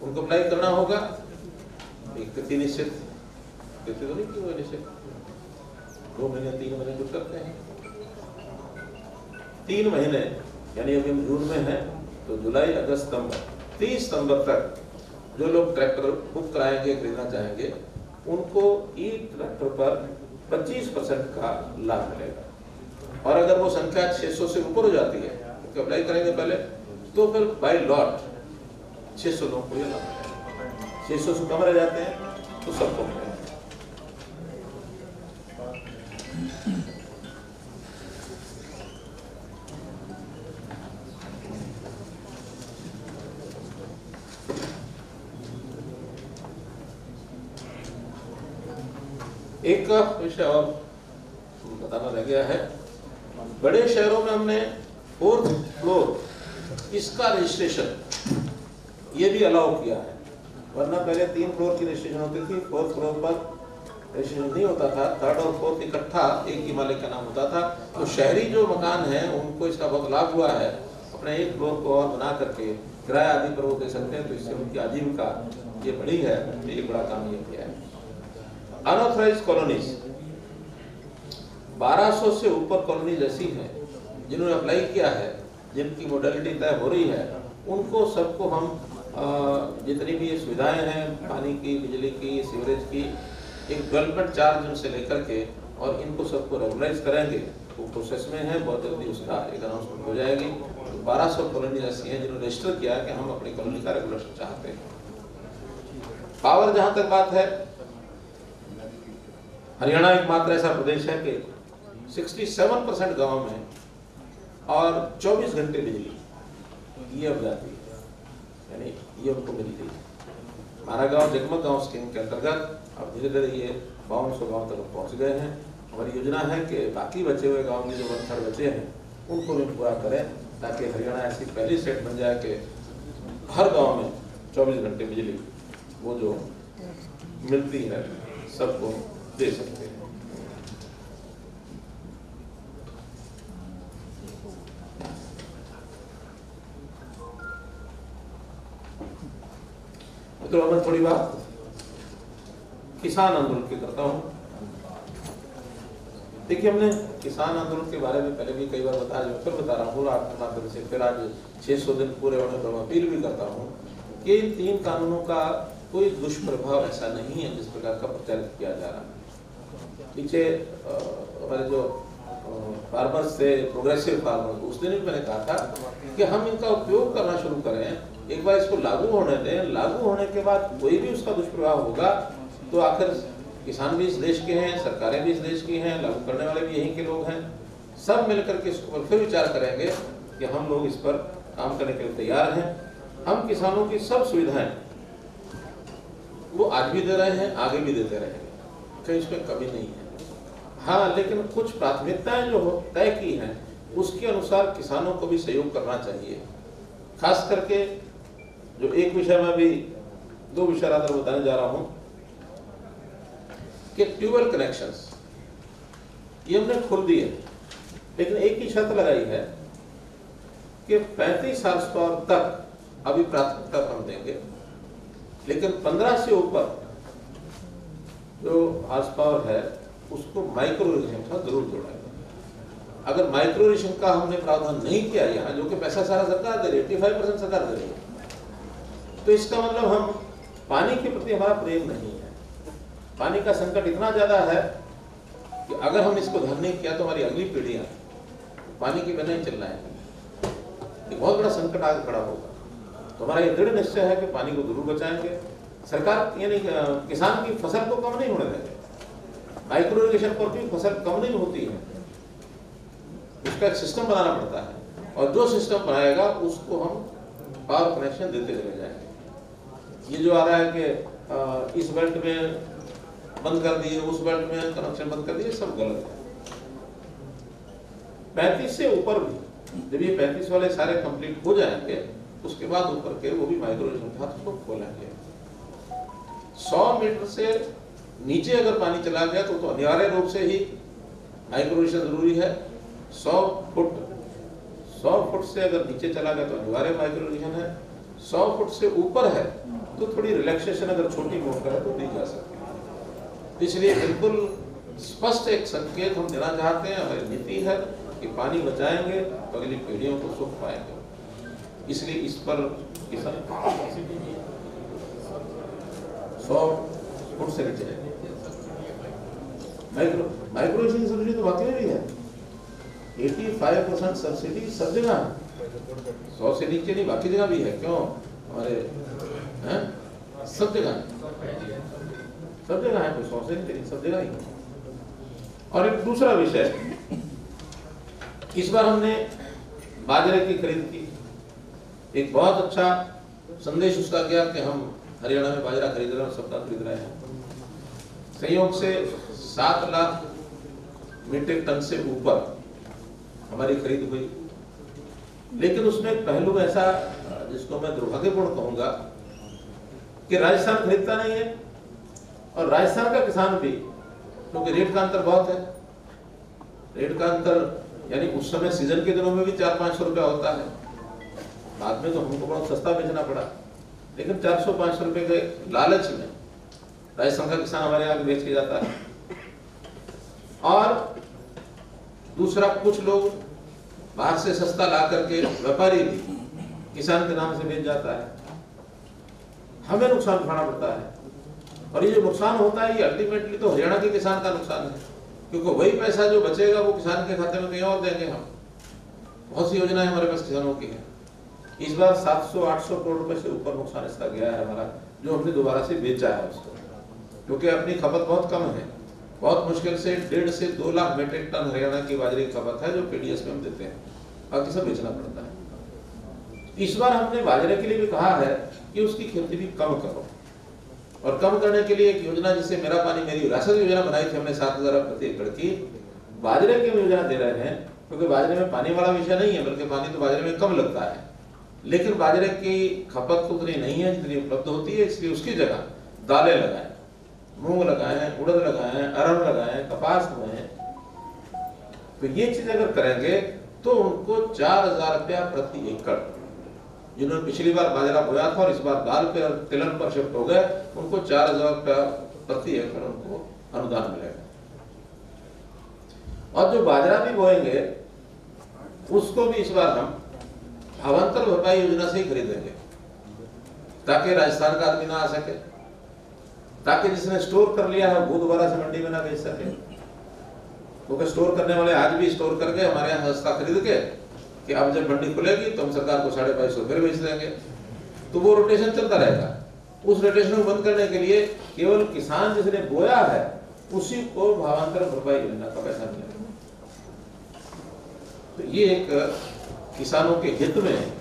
उनको अप्लाई करना होगा। एक तिथि निश्चित, तिथि तो नहीं की हुई निश्चित, 2 महीने 3 महीने कुछ करते हैं, 3 महीने यानी अभी हम जून में हैं तो जुलाई अगस्त सितंबर, 30 सितंबर तक जो लोग ट्रैक्टर बुक कराएंगे खरीदना चाहेंगे उनको ई ट्रैक्टर पर 25% का लाभ मिलेगा। और अगर वो संख्या 600 से ऊपर हो जाती है तो अप्लाई करेंगे पहले, तो फिर बाई लॉट 600 लोगों को लाभ मिलेगा। 600 से कम रह जाते हैं तो सबको मिलेगा। एक विषय और बताना रह गया है, बड़े शहरों में हमने 4th फ्लोर इसका रजिस्ट्रेशन ये भी अलाउ किया है, वरना पहले 3 फ्लोर की रजिस्ट्रेशन होती थी, 4th फ्लोर पर रजिस्ट्रेशन नहीं होता था। 3rd और 4th इकट्ठा एक ही मालिक का नाम होता था। तो शहरी जो मकान है उनको इसका बहुत लाभ हुआ है, अपने 1 फ्लोर को और बना करके किराया आदि पर वो दे सकते हैं, तो इससे उनकी आजीविका ये बड़ी है। ये बड़ा काम ये किया है। अनऑथराइज कॉलोनीज 1200 से ऊपर कॉलोनीज ऐसी हैं जिन्होंने अप्लाई किया है, जिनकी मोडलिटी तय हो रही है, उनको सबको हम जितनी भी ये सुविधाएं हैं पानी की, बिजली की, सीवरेज की, एक डेवलपमेंट चार्ज उनसे लेकर के और इनको सबको रेगुलराइज करेंगे। वो प्रोसेस में है, बहुत जल्दी उसका एक अनाउंसमेंट हो जाएगी। तो 1200 कॉलोनीज ऐसी हैं जिन्होंने रजिस्टर किया कि हम अपनी कॉलोनी का रेगुलेशन चाहते हैं। पावर जहाँ तक बात है, हरियाणा एकमात्र ऐसा प्रदेश है कि 67% गाँव में और 24 घंटे बिजली ये अब जाती है, यानी ये उनको मिल रही है। हमारा गांव जगमग गांव स्कीम के अंतर्गत अब धीरे धीरे ये 5200 गाँव तक पहुंच गए हैं। हमारी योजना है कि बाकी बचे हुए गाँव में जो 1/3 बचे हैं उनको भी पूरा करें, ताकि हरियाणा ऐसी पहली स्टेट बन जाए कि हर गाँव में 24 घंटे बिजली वो जो मिलती है सबको दे सकते हैं। तो मैं थोड़ी बात किसान आंदोलन की करता हूं। देखिए, हमने किसान आंदोलन के बारे में पहले भी कई बार बताया, फिर बता रहा हूँ आपके माध्यम से, फिर आज 600 दिन पूरे होने पर अपील भी करता हूँ कि 3 कानूनों का कोई दुष्प्रभाव ऐसा नहीं है जिस प्रकार का प्रचारित किया जा रहा है। पीछे हमारे जो फार्मर्स थे, प्रोग्रेसिव फार्मर्स, उस दिन भी मैंने कहा था कि हम इनका उपयोग करना शुरू करें, एक बार इसको लागू होने दें। लागू होने के बाद कोई भी उसका दुष्प्रभाव होगा तो आखिर किसान भी इस देश के हैं, सरकारें भी इस देश की हैं, लागू करने वाले भी यहीं के लोग हैं। सब मिलकर के इसको फिर विचार करेंगे कि हम लोग इस पर काम करने के लिए तैयार हैं। हम किसानों की सब सुविधाएं वो आज भी दे रहे हैं, आगे भी देते रहेंगे, तो इसमें कमी नहीं है। हाँ, लेकिन कुछ प्राथमिकताएं जो तय की हैं उसके अनुसार किसानों को भी सहयोग करना चाहिए। खास करके जो एक विषय में भी 2 विषय आधार बताने जा रहा हूं कि ट्यूबवेल कनेक्शंस ये हमने खोल दिए, लेकिन एक ही शर्त लगाई है कि 35 साल तक अभी प्राथमिकता हम देंगे, लेकिन 15 से ऊपर जो हार्स पावर है उसको माइक्रो इरिगेशन का जरूर जोड़ा है। अगर माइक्रो इरिगेशन का हमने प्रावधान नहीं किया यहाँ, जो कि पैसा सारा सरकार दे रही है, 85% सरकार दे रही है, तो इसका मतलब हम पानी के प्रति हमारा प्रेम नहीं है। पानी का संकट इतना ज़्यादा है कि अगर हम इसको ध्यान नहीं किया तो हमारी अगली पीढ़ियाँ पानी के बिना ही चल रहा है, एक बहुत बड़ा संकट आगे खड़ा होगा। तो हमारा ये दृढ़ निश्चय है कि पानी को जरूर बचाएंगे। सरकार यानी किसान की फसल को कम नहीं होने देंगे। माइक्रो इरिगेशन पर भी फसल कम नहीं होती है, उसका एक सिस्टम बनाना पड़ता है, और जो सिस्टम बनाएगा उसको हम पावर कनेक्शन देते चले जाएंगे। ये जो आ रहा है कि इस बेल्ट में बंद कर दिए, उस बेल्ट में कनेक्शन बंद कर दिए, सब गलत है। 35 से ऊपर भी जब ये 35 वाले सारे कंप्लीट हो जाएंगे उसके बाद ऊपर के वो भी माइक्रोइरिगेशन था उसको खोलेंगे। 100 मीटर से नीचे अगर पानी चला गया तो अनिवार्य रूप से ही माइक्रोइरिगेशन जरूरी है। 100 फुट से अगर नीचे चला गया तो अनिवार्य माइक्रोइरिगेशन है। 100 फुट से ऊपर है तो थोड़ी रिलैक्सेशन अगर छोटी मोटी करे तो नहीं जा सकती। इसलिए बिल्कुल स्पष्ट एक संकेत हम देना चाहते हैं, हमारी नीति है कि पानी बचाएंगे तो अगली पीढ़ियों को सुख पाएंगे। इसलिए इस पर किसान 100 फुट से नीचे माइक्रोइरिगेशन तो बाकी भी है, 85% सब्सिडी सब जगह 100 से नीचे नहीं, बाकी जगह भी है। क्यों हमारे सब जगह है, कोई 100 से नीचे सब जगह ही। और एक दूसरा विषय, इस बार हमने बाजरे की खरीद की, एक बहुत अच्छा संदेश उसका गया कि हम हरियाणा में बाजरा खरीद रहे हैं और सप्ताह खरीद रहे हैं। संयोग से 7 लाख मीट्रिक टन से ऊपर हमारी खरीद हुई, लेकिन उसमें एक पहलू ऐसा जिसको मैं दुर्भाग्यपूर्ण कहूंगा कि राजस्थान खरीदता नहीं है और राजस्थान का किसान भी, क्योंकि रेट का अंतर बहुत है। रेट का अंतर यानी उस समय सीजन के दिनों में भी 400-500 रुपया होता है, बाद में तो हमको बहुत सस्ता बेचना पड़ा, लेकिन 400-500 रुपये के लालच में राजस्थान का किसान हमारे यहाँ बेच के जाता है। और दूसरा, कुछ लोग बाहर से सस्ता ला करके व्यापारी भी किसान के नाम से बेच जाता है, हमें नुकसान उठाना पड़ता है। और ये जो नुकसान होता है ये अल्टीमेटली तो हरियाणा के किसान का नुकसान है, क्योंकि वही पैसा जो बचेगा वो किसान के खाते में कहीं और देंगे हम। बहुत सी योजनाएं हमारे पास किसानों की है। इस बार 700-800 करोड़ रुपए से ऊपर नुकसान इसका गया है हमारा, जो हमने दोबारा से बेचा है उसको, क्योंकि अपनी खपत बहुत कम है। बहुत मुश्किल से 1.5 से 2 लाख मीट्रिक टन हरियाणा की बाजरे की खपत है जो पीडीएस में हम देते हैं, बाकी सब बेचना पड़ता है। इस बार हमने बाजरे के लिए भी कहा है कि उसकी खेती भी कम करो, और कम करने के लिए एक योजना जिसे मेरा पानी मेरी विरासत योजना बनाई थी हमने, 7,000 प्रति एकड़ की बाजरे की योजना दे रहे हैं, क्योंकि बाजरे में पानी वाला विषय नहीं है, बल्कि पानी तो बाजरे में कम लगता है, लेकिन बाजरे की खपत तो उतनी नहीं है जितनी उपलब्ध होती है। इसलिए उसकी जगह दालें लगाएं, मूंग लगाएं, उड़द लगाएं, अरहर लगाएं, कपास लगाएं। तो ये चीज अगर करेंगे तो उनको 4,000 रुपया प्रति एकड़, जिन्होंने पिछली बार बाजरा बोया था और इस बार दाल पे और तिलहन पर शिफ्ट हो गए, उनको 4,000 रुपया प्रति एकड़ उनको अनुदान मिलेगा। और जो बाजरा भी बोएंगे उसको भी इस बार हम भावांतर भरपाई योजना से ही खरीदेंगे, ताकि राजस्थान का आदमी ना आ सके, ताकि जिसने स्टोर कर लिया है वो दोबारा से मंडी में ना बेच सके। क्योंकि स्टोर करने वाले आज भी स्टोर करके हमारे यहाँ सस्ता खरीद के कि अब जब मंडी खुलेगी तो हम सरकार को 250 फिर बेच देंगे, तो वो रोटेशन चलता रहेगा। उस रोटेशन को बंद करने के लिए केवल किसान जिसने बोया है उसी को भावांतर भरपाई योजना का पैसा मिलेगा। तो ये एक किसानों के हित में,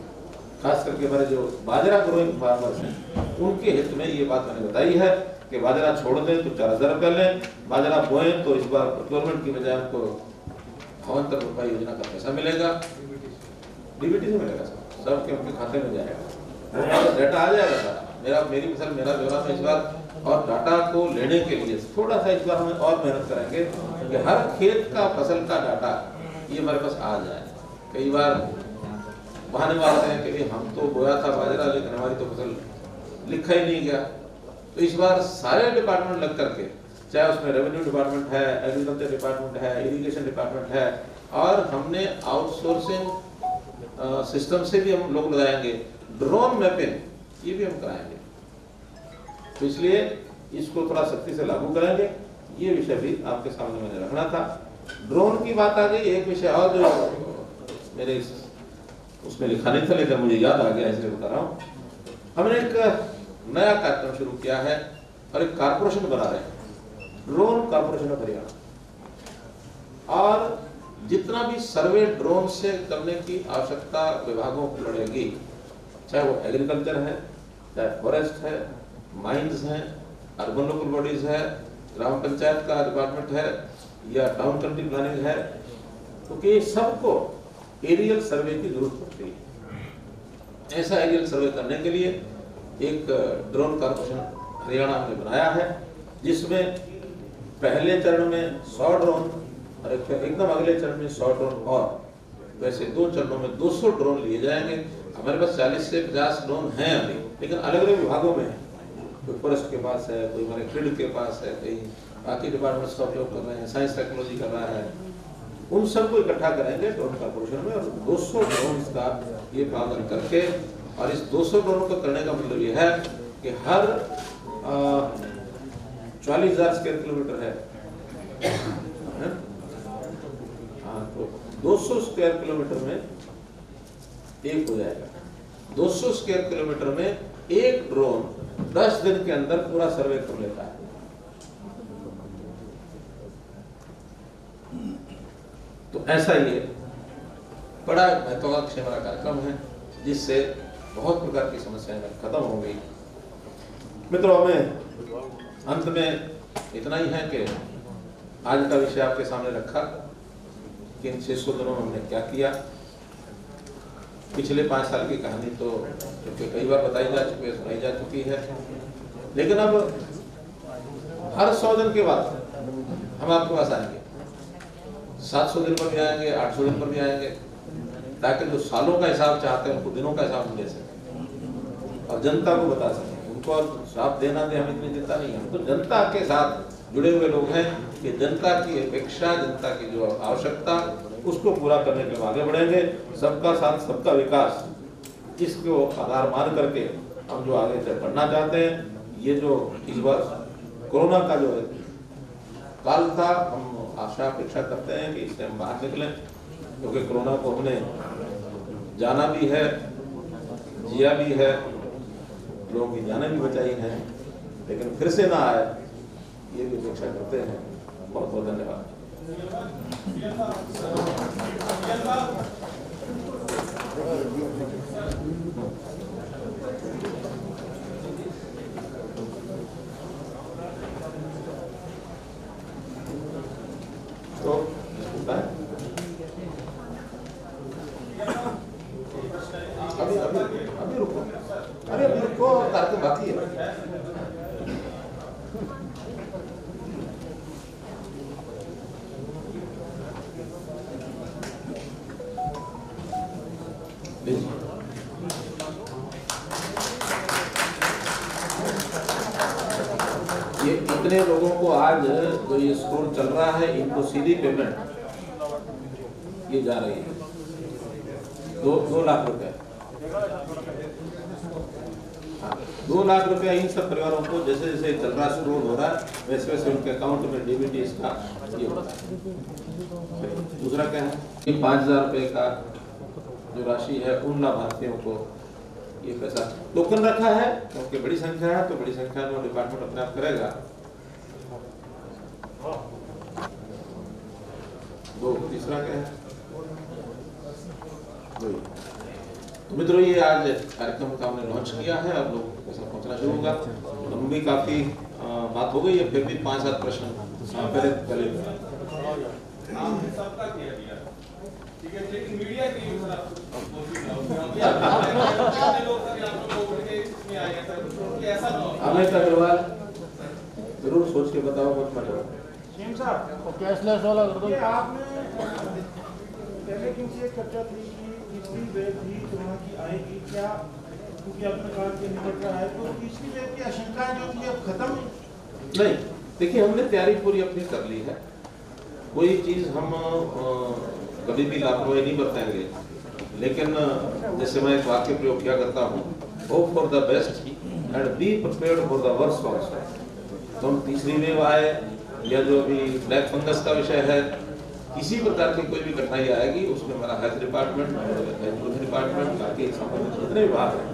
खास करके हमारे जो बाजरा ग्रोइंग फार्मर्स हैं उनके हित में ये बात मैंने बताई है कि बाजरा छोड़ दें तो 4,000 रुपये लें, बाजरा बोएं तो इस बार गवर्नमेंट की बजाय आपको भावांतर भरपाई योजना का पैसा मिलेगा, डीबीटी से मिलेगा, सबके उनके खाते में जाएगा, डाटा आ जाएगा सारा। मेरी फसल मेरा ब्योरा में इस बार और डाटा को लेने के लिए थोड़ा सा इस बार हम और मेहनत करेंगे कि हर खेत का फसल का डाटा ये हमारे पास आ जाए। कई बार बहाने मारते हैं कि हम तो बोया था बाजरा लेकिन हमारी तो फसल लिखा ही नहीं गया। तो इस बार सारे डिपार्टमेंट लग करके, चाहे उसमें रेवेन्यू डिपार्टमेंट है, एग्रीकल्चर डिपार्टमेंट है, इरिगेशन डिपार्टमेंट है, और हमने आउटसोर्सिंग सिस्टम से भी हम लोग लगाएंगे, ड्रोन मैपिंग ये भी हम कराएंगे। तो इसलिए इसको थोड़ा सख्ती से लागू करेंगे, ये विषय भी आपके सामने मैंने रखना था। ड्रोन की बात आ गई, एक विषय और जो मेरे उसमें लिखा नहीं था लेकिन मुझे याद आ गया इसलिए बता रहा हूँ। हमने एक नया कार्यक्रम शुरू किया है और एक कारपोरेशन बना रहे हैं, ड्रोन कारपोरेशन ऑफ हरियाणा। और जितना भी सर्वे ड्रोन से करने की आवश्यकता विभागों को पड़ेगी, चाहे वो एग्रीकल्चर है, चाहे फॉरेस्ट है, माइंस हैं, अर्बन लोकल बॉडीज है, ग्राम पंचायत का डिपार्टमेंट है, या टाउन कंट्री प्लानिंग है, क्योंकि तो सबको एरियल सर्वे की जरूरत पड़ती है। ऐसा एरियल सर्वे करने के लिए एक ड्रोन कारपोरेशन हरियाणा ने बनाया है, जिसमें पहले चरण में 100 ड्रोन और एकदम अगले चरण में 100 ड्रोन और वैसे 2 चरणों में 200 ड्रोन लिए जाएंगे। हमारे पास 40 से 50 ड्रोन हैं अभी, लेकिन अलग अलग विभागों में है, कोई फॉरेस्ट के पास है, कोई हमारे फील्ड के पास है, कहीं बाकी डिपार्टमेंट्स का उपयोग कर रहे हैं, साइंस टेक्नोलॉजी कर रहा है, उन सबको इकट्ठा करेंगे ड्रोन कारपोरेशन में। और 200 ड्रोन का ये प्रावधान करके, और इस 200 ड्रोन को करने का मतलब ये है कि हर 40,000 स्क्वायर किलोमीटर है, तो 200 स्क्वायर किलोमीटर में एक हो जाएगा। 200 स्क्वायर किलोमीटर में एक ड्रोन 10 दिन के अंदर पूरा सर्वे कर लेता है। तो ऐसा ही है, बड़ा महत्वाकांक्षी हमारा कार्यक्रम है जिससे बहुत प्रकार की समस्याएं खत्म हो गई। मित्रों, हमें अंत में इतना ही है कि आज का विषय आपके सामने रखा कि इन 600 दिनों में हमने क्या किया। पिछले 5 साल की कहानी तो कई बार बताई जा चुकी है, सुनाई जा चुकी है, लेकिन अब हर 100 दिन के बाद हम आपके पास आएंगे, 700 दिन पर भी आएंगे, 800 दिन पर भी आएंगे, ताकि जो सालों का हिसाब चाहते हैं उनको दिनों का हिसाब दे सके और जनता को बता सके। उनको हिसाब देना दे हम इतनी चिंता नहीं है, हम तो जनता के साथ जुड़े हुए लोग हैं कि जनता की अपेक्षा, जनता की जो आवश्यकता उसको पूरा करने के आगे बढ़ेंगे। सबका साथ सबका विकास, इसको आधार मान करके हम जो आगे से बढ़ना चाहते हैं, ये जो इस बार कोरोना का जो काल था, हम आशा अपेक्षा करते हैं कि इससे हम बाहर निकलें, क्योंकि कोरोना को हमने जाना भी है, जिया भी है, लोगों की जाने भी बचाई हैं, लेकिन फिर से ना आए ये भी अपेक्षा करते हैं। बहुत बहुत धन्यवाद। तो अभी रुको, अरे अभी रुको, कार्यक्रम बाकी है। इतने लोगों को आज जो ये स्टोर चल रहा है, इनको सीधी पेमेंट ये जा रही है 2 लाख रुपए। हाँ, 2 लाख रुपया इन सब परिवारों को जैसे जैसे चल रहा है, स्टोर हो रहा है, वैसे वैसे उनके अकाउंट में डीबीटी इसका ये होता है। दूसरा क्या है कि 5000 रुपये का जो राशि है उन लाभार्थियों को ये पैसा टोकन रखा है, क्योंकि बड़ी संख्या है तो बड़ी संख्या में डिपार्टमेंट अपने आप करेगा। 2 तीसरा क्या है? तो मित्रों, ये आज कार्यक्रम का हमने लॉन्च किया है, अब लोग पैसा पहुंचना शुरू होगा। हम भी काफी बात हो गई है, फिर भी 5-7 प्रश्न अग्रवाल जरूर सोच के बताओ। बहुत मत कैशलेस वाला कर दो। आपने पहले किनसे चर्चा थी कि तीसरी वेब भी कोरोना की आएगी क्या, क्योंकि आपने कहा कि निकट रहा है, तो तीसरी वेब की आशंका जो थी अब खत्म नहीं? देखिए, हमने तैयारी पूरी अपनी कर ली है, कोई चीज़ हम कभी भी लापरवाही नहीं बरतेंगे, लेकिन जैसे मैं एक वाक्य प्रयोग किया करता हूँ, hope for the best and be prepared for the worst also. तो हम तीसरी वेव आए या जो अभी ब्लैक फंगस का विषय है, किसी प्रकार की कोई भी कठिनाई आएगी उसमें हमारा हेल्थ डिपार्टमेंट, हेल्थ डिपार्टमेंट, बाकी संबंधित जितने विभाग हैं,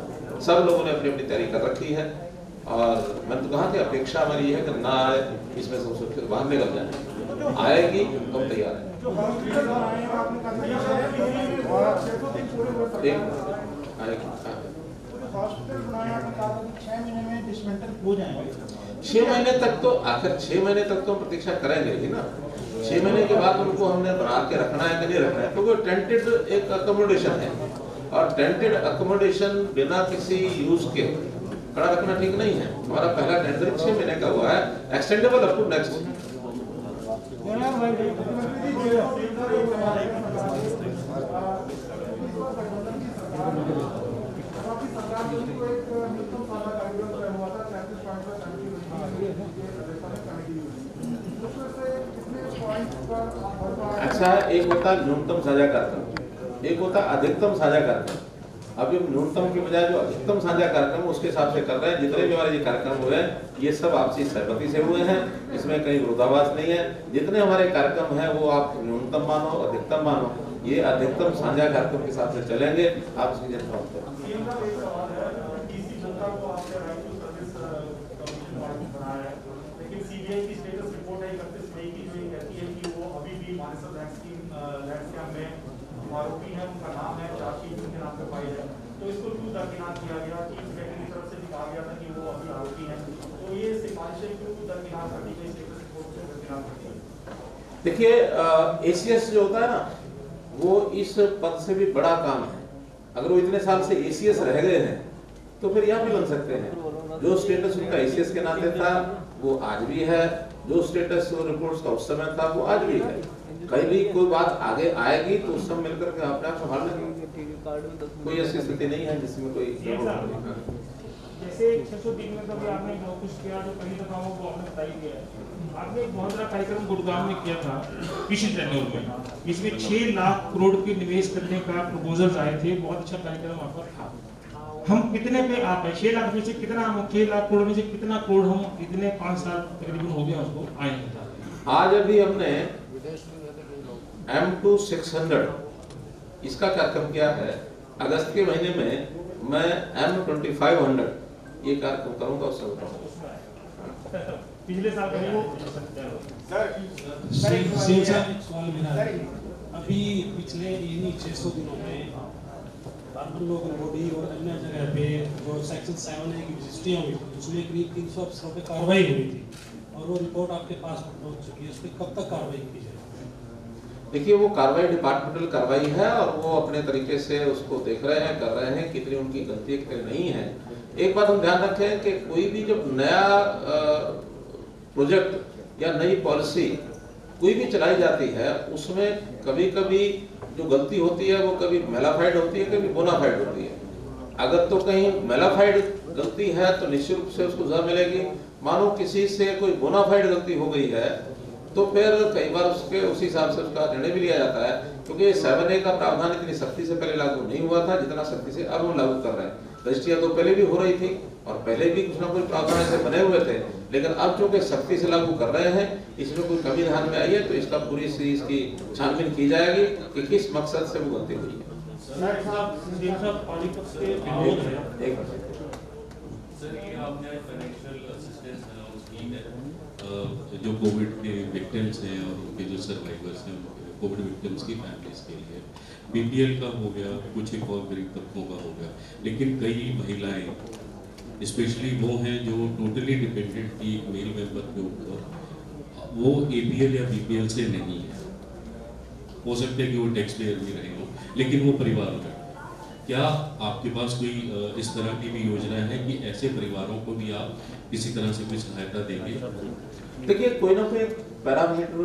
सब लोगों ने अपनी अपनी तैयारी कर रखी है। और मैंने तो कहा कि अपेक्षा हमारी है कि ना आए, इसमें सबसे बाहर निकल जाए, आएगी तो तैयार है। तो छह महीने तक तो प्रतीक्षा करेंगे ही ना। 6 महीने के बाद उनको हमने बना के रखना है कि नहीं रखना है, क्योंकि टेंटेड एक अकोमोडेशन है और टेंटेड अकोमोडेशन बिना किसी यूज के खड़ा रखना ठीक नहीं है। हमारा पहला टेंडर 6 महीने का हुआ है, एक्सटेंडेबल अप टू नेक्स्ट। अच्छा, एक होता न्यूनतम साझा कार्यक्रम, एक होता अधिकतम साझा कार्यक्रम। अभी न्यूनतम के बजाय जो अधिकतम साझा कार्यक्रम उसके हिसाब से कर रहे हैं। जितने भी हमारे ये कार्यक्रम हुए हैं ये सब आपसी सहमति से हुए हैं, इसमें कहीं विरोधाभास नहीं है। जितने हमारे कार्यक्रम हैं वो आप न्यूनतम मानो, अधिकतम मानो, ये अधिकतम साझा कार्यक्रम के साथ में चलेंगे। आप इसकी जनता तो इसको क्यों दरकिनार किया गया कि सेक्रेटरी तरफ से कहा गया था कि वो अभी आरोपी हैं, तो ये सिफारिशें क्यों दरकिनार कर दी गई, सेक्रेटरी रिपोर्ट से दरकिनार कर दी गई। देखिए एसीएस जो होता है ना, वो इस पद से भी बड़ा काम है। अगर वो इतने साल से एसीएस रह गए हैं तो फिर यहाँ भी बन सकते हैं। जो स्टेटस उनका एसीएस के नाते था वो आज भी है, जो स्टेटस रिपोर्ट्स का उस समय था वो आज भी है। कहीं भी कोई बात आगे आएगी तो उस समय मिलकर के अपने आप संभाल लेंगे, कोई ऐसी स्थिति नहीं है जिसमें कोई जैसे 603 में तो आपने बहुत कुछ किया जो कहीं तक वो आपने बताई गया है। आपने एक बहुत बड़ा कार्यक्रम गुड़गांव में किया था कृषि ट्रेनर में, जिसमें 6 लाख करोड़ के निवेश करने का प्रपोजल आए थे। बहुत अच्छा कार्यक्रम आपका था। हम कितने पे आप है 6 लाख में से कितना, 6 लाख करोड़ में से कितना करोड़ हम कितने 5 साल तकरीबन हो गया उसको आए। आज अभी हमने M2600 इसका कार्यक्रम किया है। अगस्त के महीने में मैं M2500 ये कार्यक्रम करूंगा। उससे पिछले साल सर अभी पिछले 600 दिनों में लोग रोडी और अन्य जगह पे जो सेक्शन 7 की रजिस्ट्री हुई उसमें करीब 300 पे कार्रवाई हुई थी और वो रिपोर्ट आपके पास पहुंच चुकी है। उस पर कब तक कार्रवाई की जाएगी? देखिए वो कार्रवाई डिपार्टमेंटल कार्रवाई है और वो अपने तरीके से उसको देख रहे हैं, कर रहे हैं, कितनी उनकी गलती कितनी नहीं है। एक बात हम ध्यान रखें कि कोई भी जब नया प्रोजेक्ट या नई पॉलिसी कोई भी चलाई जाती है उसमें कभी कभी जो गलती होती है वो कभी मेलाफाइड होती है, कभी बोनाफाइड होती है। अगर तो कहीं मेलाफाइड गलती है तो निश्चित रूप से उसको सजा मिलेगी। मानो किसी से कोई बोनाफाइड गलती हो गई है तो फिर कई बार उसके उसी हिसाब से उसका निर्णय भी लिया जाता है, क्योंकि 7A का प्रावधान इतनी सख्ती से पहले लागू नहीं हुआ था जितना सख्ती से अब हम लागू कर रहे हैं। रजिस्ट्रियाँ तो पहले भी हो रही थी और पहले भी कुछ ना कुछ प्रावधान ऐसे बने हुए थे, लेकिन अब चूंकि सख्ती से लागू कर रहे हैं इसमें कोई कमी ध्यान में आई है तो इसका पूरी सीरीज की छानबीन की जाएगी कि किस मकसद से वो गलती हुई है। जो कोविड के विक्टिम्स हैं और उनके जो सर्वाइवर्स हैं, कोविड विक्टिम्स की फैमिलीज के लिए BPL का हो गया, कुछ एक और गरीब तबकों का हो गया, लेकिन कई महिलाएं स्पेशली वो हैं जो टोटली डिपेंडेंट थी मेल मेंबर के ऊपर, वो APL या BPL से नहीं है। हो सकता है कि वो टैक्स पेयर भी रहे हो लेकिन वो परिवार में। क्या आपके पास कोई इस तरह की भी योजना है कि ऐसे परिवारों को भी आप किसी तरह से कोई सहायता देंगे? देखिए कोई ना कोई पैरामीटर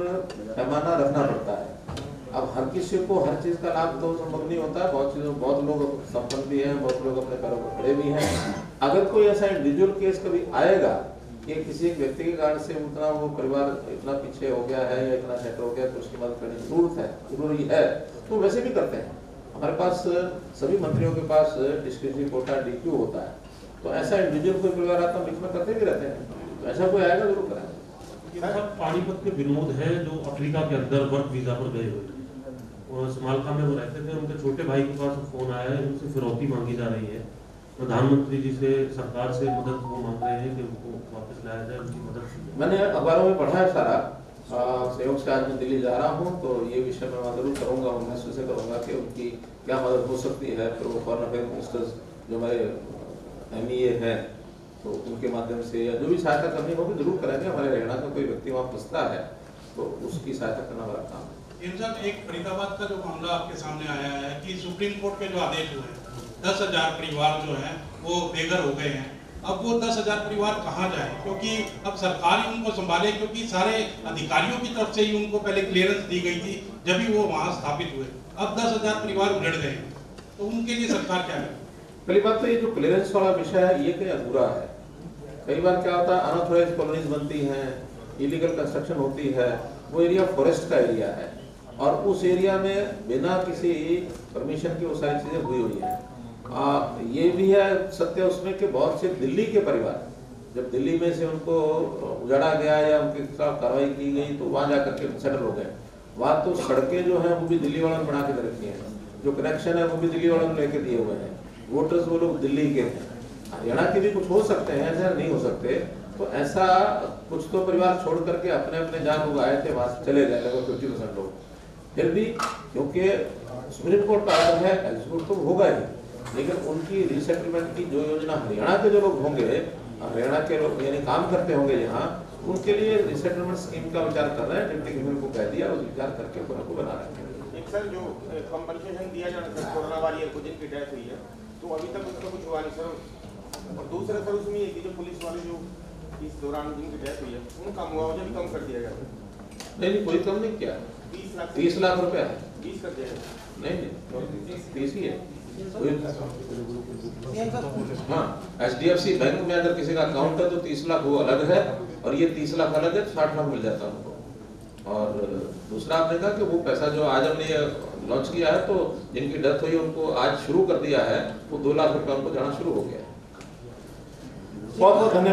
पैमाना रखना पड़ता है। अब हर किसी को हर चीज़ का लाभ तो संभव नहीं होता है। बहुत लोग संपन्न भी हैं, बहुत लोग अपने पैरों पर खड़े भी हैं। अगर कोई ऐसा इंडिविजुअल केस कभी आएगा कि किसी एक व्यक्ति के कारण से उतना वो परिवार इतना पीछे हो गया है या इतना सेट हो गया तो उसकी मदद करनी जरूरी है तो वैसे भी करते हैं। हमारे पास सभी मंत्रियों के पास डिस्क्रिशनरी कोटा DQ होता है, तो ऐसा इंडिविजुअल कोई परिवार आता बीच में करते भी रहते हैं, तो ऐसा कोई आएगा जरूर कराएगा। सर पानीपत के विनोद है जो अफ्रीका के अंदर वर्क वीजा पर गए हुए और समालखा में वो रहते थे। उनके छोटे भाई के पास फोन आया है, उनसे फिरौती मांगी जा रही है, प्रधानमंत्री जी से सरकार से मदद वो मांग रहे हैं कि उनको वापस लाया जाए, उनकी मदद। मैंने अखबारों में पढ़ा है सारा, सहयोग से आज मैं दिल्ली जा रहा हूँ तो ये विषय मैं जरूर करूँगा, उन महसूस करूँगा कि उनकी क्या मदद हो सकती है। फिर वो फॉरन अफेयर मिनिस्टर्स जो हमारे ME हैं तो उनके माध्यम से या जो भी सहायता करनी होगी जरूर करेंगे। हमारे हरियाणा का कोई व्यक्ति वहाँ फंसता है तो उसकी सहायता करना हमारा काम है। साहब एक फरीदाबाद का जो मामला आपके सामने आया है कि सुप्रीम कोर्ट के जो आदेश हुए 10,000 परिवार जो है वो बेघर हो गए हैं, अब वो 10,000 परिवार कहाँ जाए? क्योंकि अब सरकार ही उनको संभाले, क्योंकि सारे अधिकारियों की तरफ से ही उनको पहले क्लियरेंस दी गई थी जब भी वो वहाँ स्थापित हुए। अब 10,000 परिवार उलट गए तो उनके लिए सरकार क्या है? पहली बात तो ये जो क्लियरेंस वाला विषय है ये कहीं अधूरा है। कई बार क्या होता है अनऑथोराइज कॉलोनीज बनती हैं, इलीगल कंस्ट्रक्शन होती है, वो एरिया फॉरेस्ट का एरिया है और उस एरिया में बिना किसी परमिशन के वो सारी चीज़ें हुई हुई हैं। ये भी है सत्य उसमें कि बहुत से दिल्ली के परिवार जब दिल्ली में से उनको उजाड़ा गया या उनके खिलाफ कार्रवाई की गई तो वहाँ जा करके सेटल हो गए। वहाँ तो सड़कें जो है वो भी दिल्ली वालों ने बना के रखी है, जो कनेक्शन है वो भी दिल्ली वालों ने लेके दिए हुए हैं, वोटर्स वो लोग दिल्ली के हैं। हरियाणा के भी कुछ हो सकते हैं, ऐसा नहीं हो सकते। तो ऐसा कुछ तो परिवार छोड़ करके अपने अपने जहाँ लोग आए थे वहाँ चले गए, लगभग 50% लोग। फिर भी क्योंकि सुप्रीम कोर्ट का आर्डर है, एलिजिबल तो होगा ही, लेकिन उनकी रीसेटलमेंट की जो योजना हरियाणा के जो लोग होंगे, हरियाणा के लोग यानी काम करते होंगे यहाँ, उनके लिए रिसेटलमेंट स्कीम का विचार कर रहे हैं। डिप्टी कमिश्नर को कह दिया, उस विचार करके उनको बना रहे हैं। एक सर जो कंपनसेशन दिया जा रहा है कोरोना वारियर को जिनकी डेथ हुई है, तो अभी तक उसका कुछ हुआ नहीं सर। और दूसरा सर उसमें ये कि जो पुलिस वाले जो इस दौरान जिनकी डेथ हुई है उनका मुआवजा भी कम कर दिया जा रहा है। नहीं, कोई कम नहीं किया, 30 लाख रुपया है, 20 कर दिया। नहीं, 30 ही है। हाँ, HDFC बैंक में अगर किसी का अकाउंट है तो 30 लाख वो अलग है, और ये 30 लाख अलग है, 60 लाख मिल जाता है उनको। और दूसरा आपने कहा कि वो पैसा जो आज हमने ये लॉन्च किया है, तो जिनकी डेथ हुई उनको आज शुरू कर दिया है, वो 2 लाख रुपया उनको जाना शुरू हो गया है। बहुत बहुत धन्यवाद।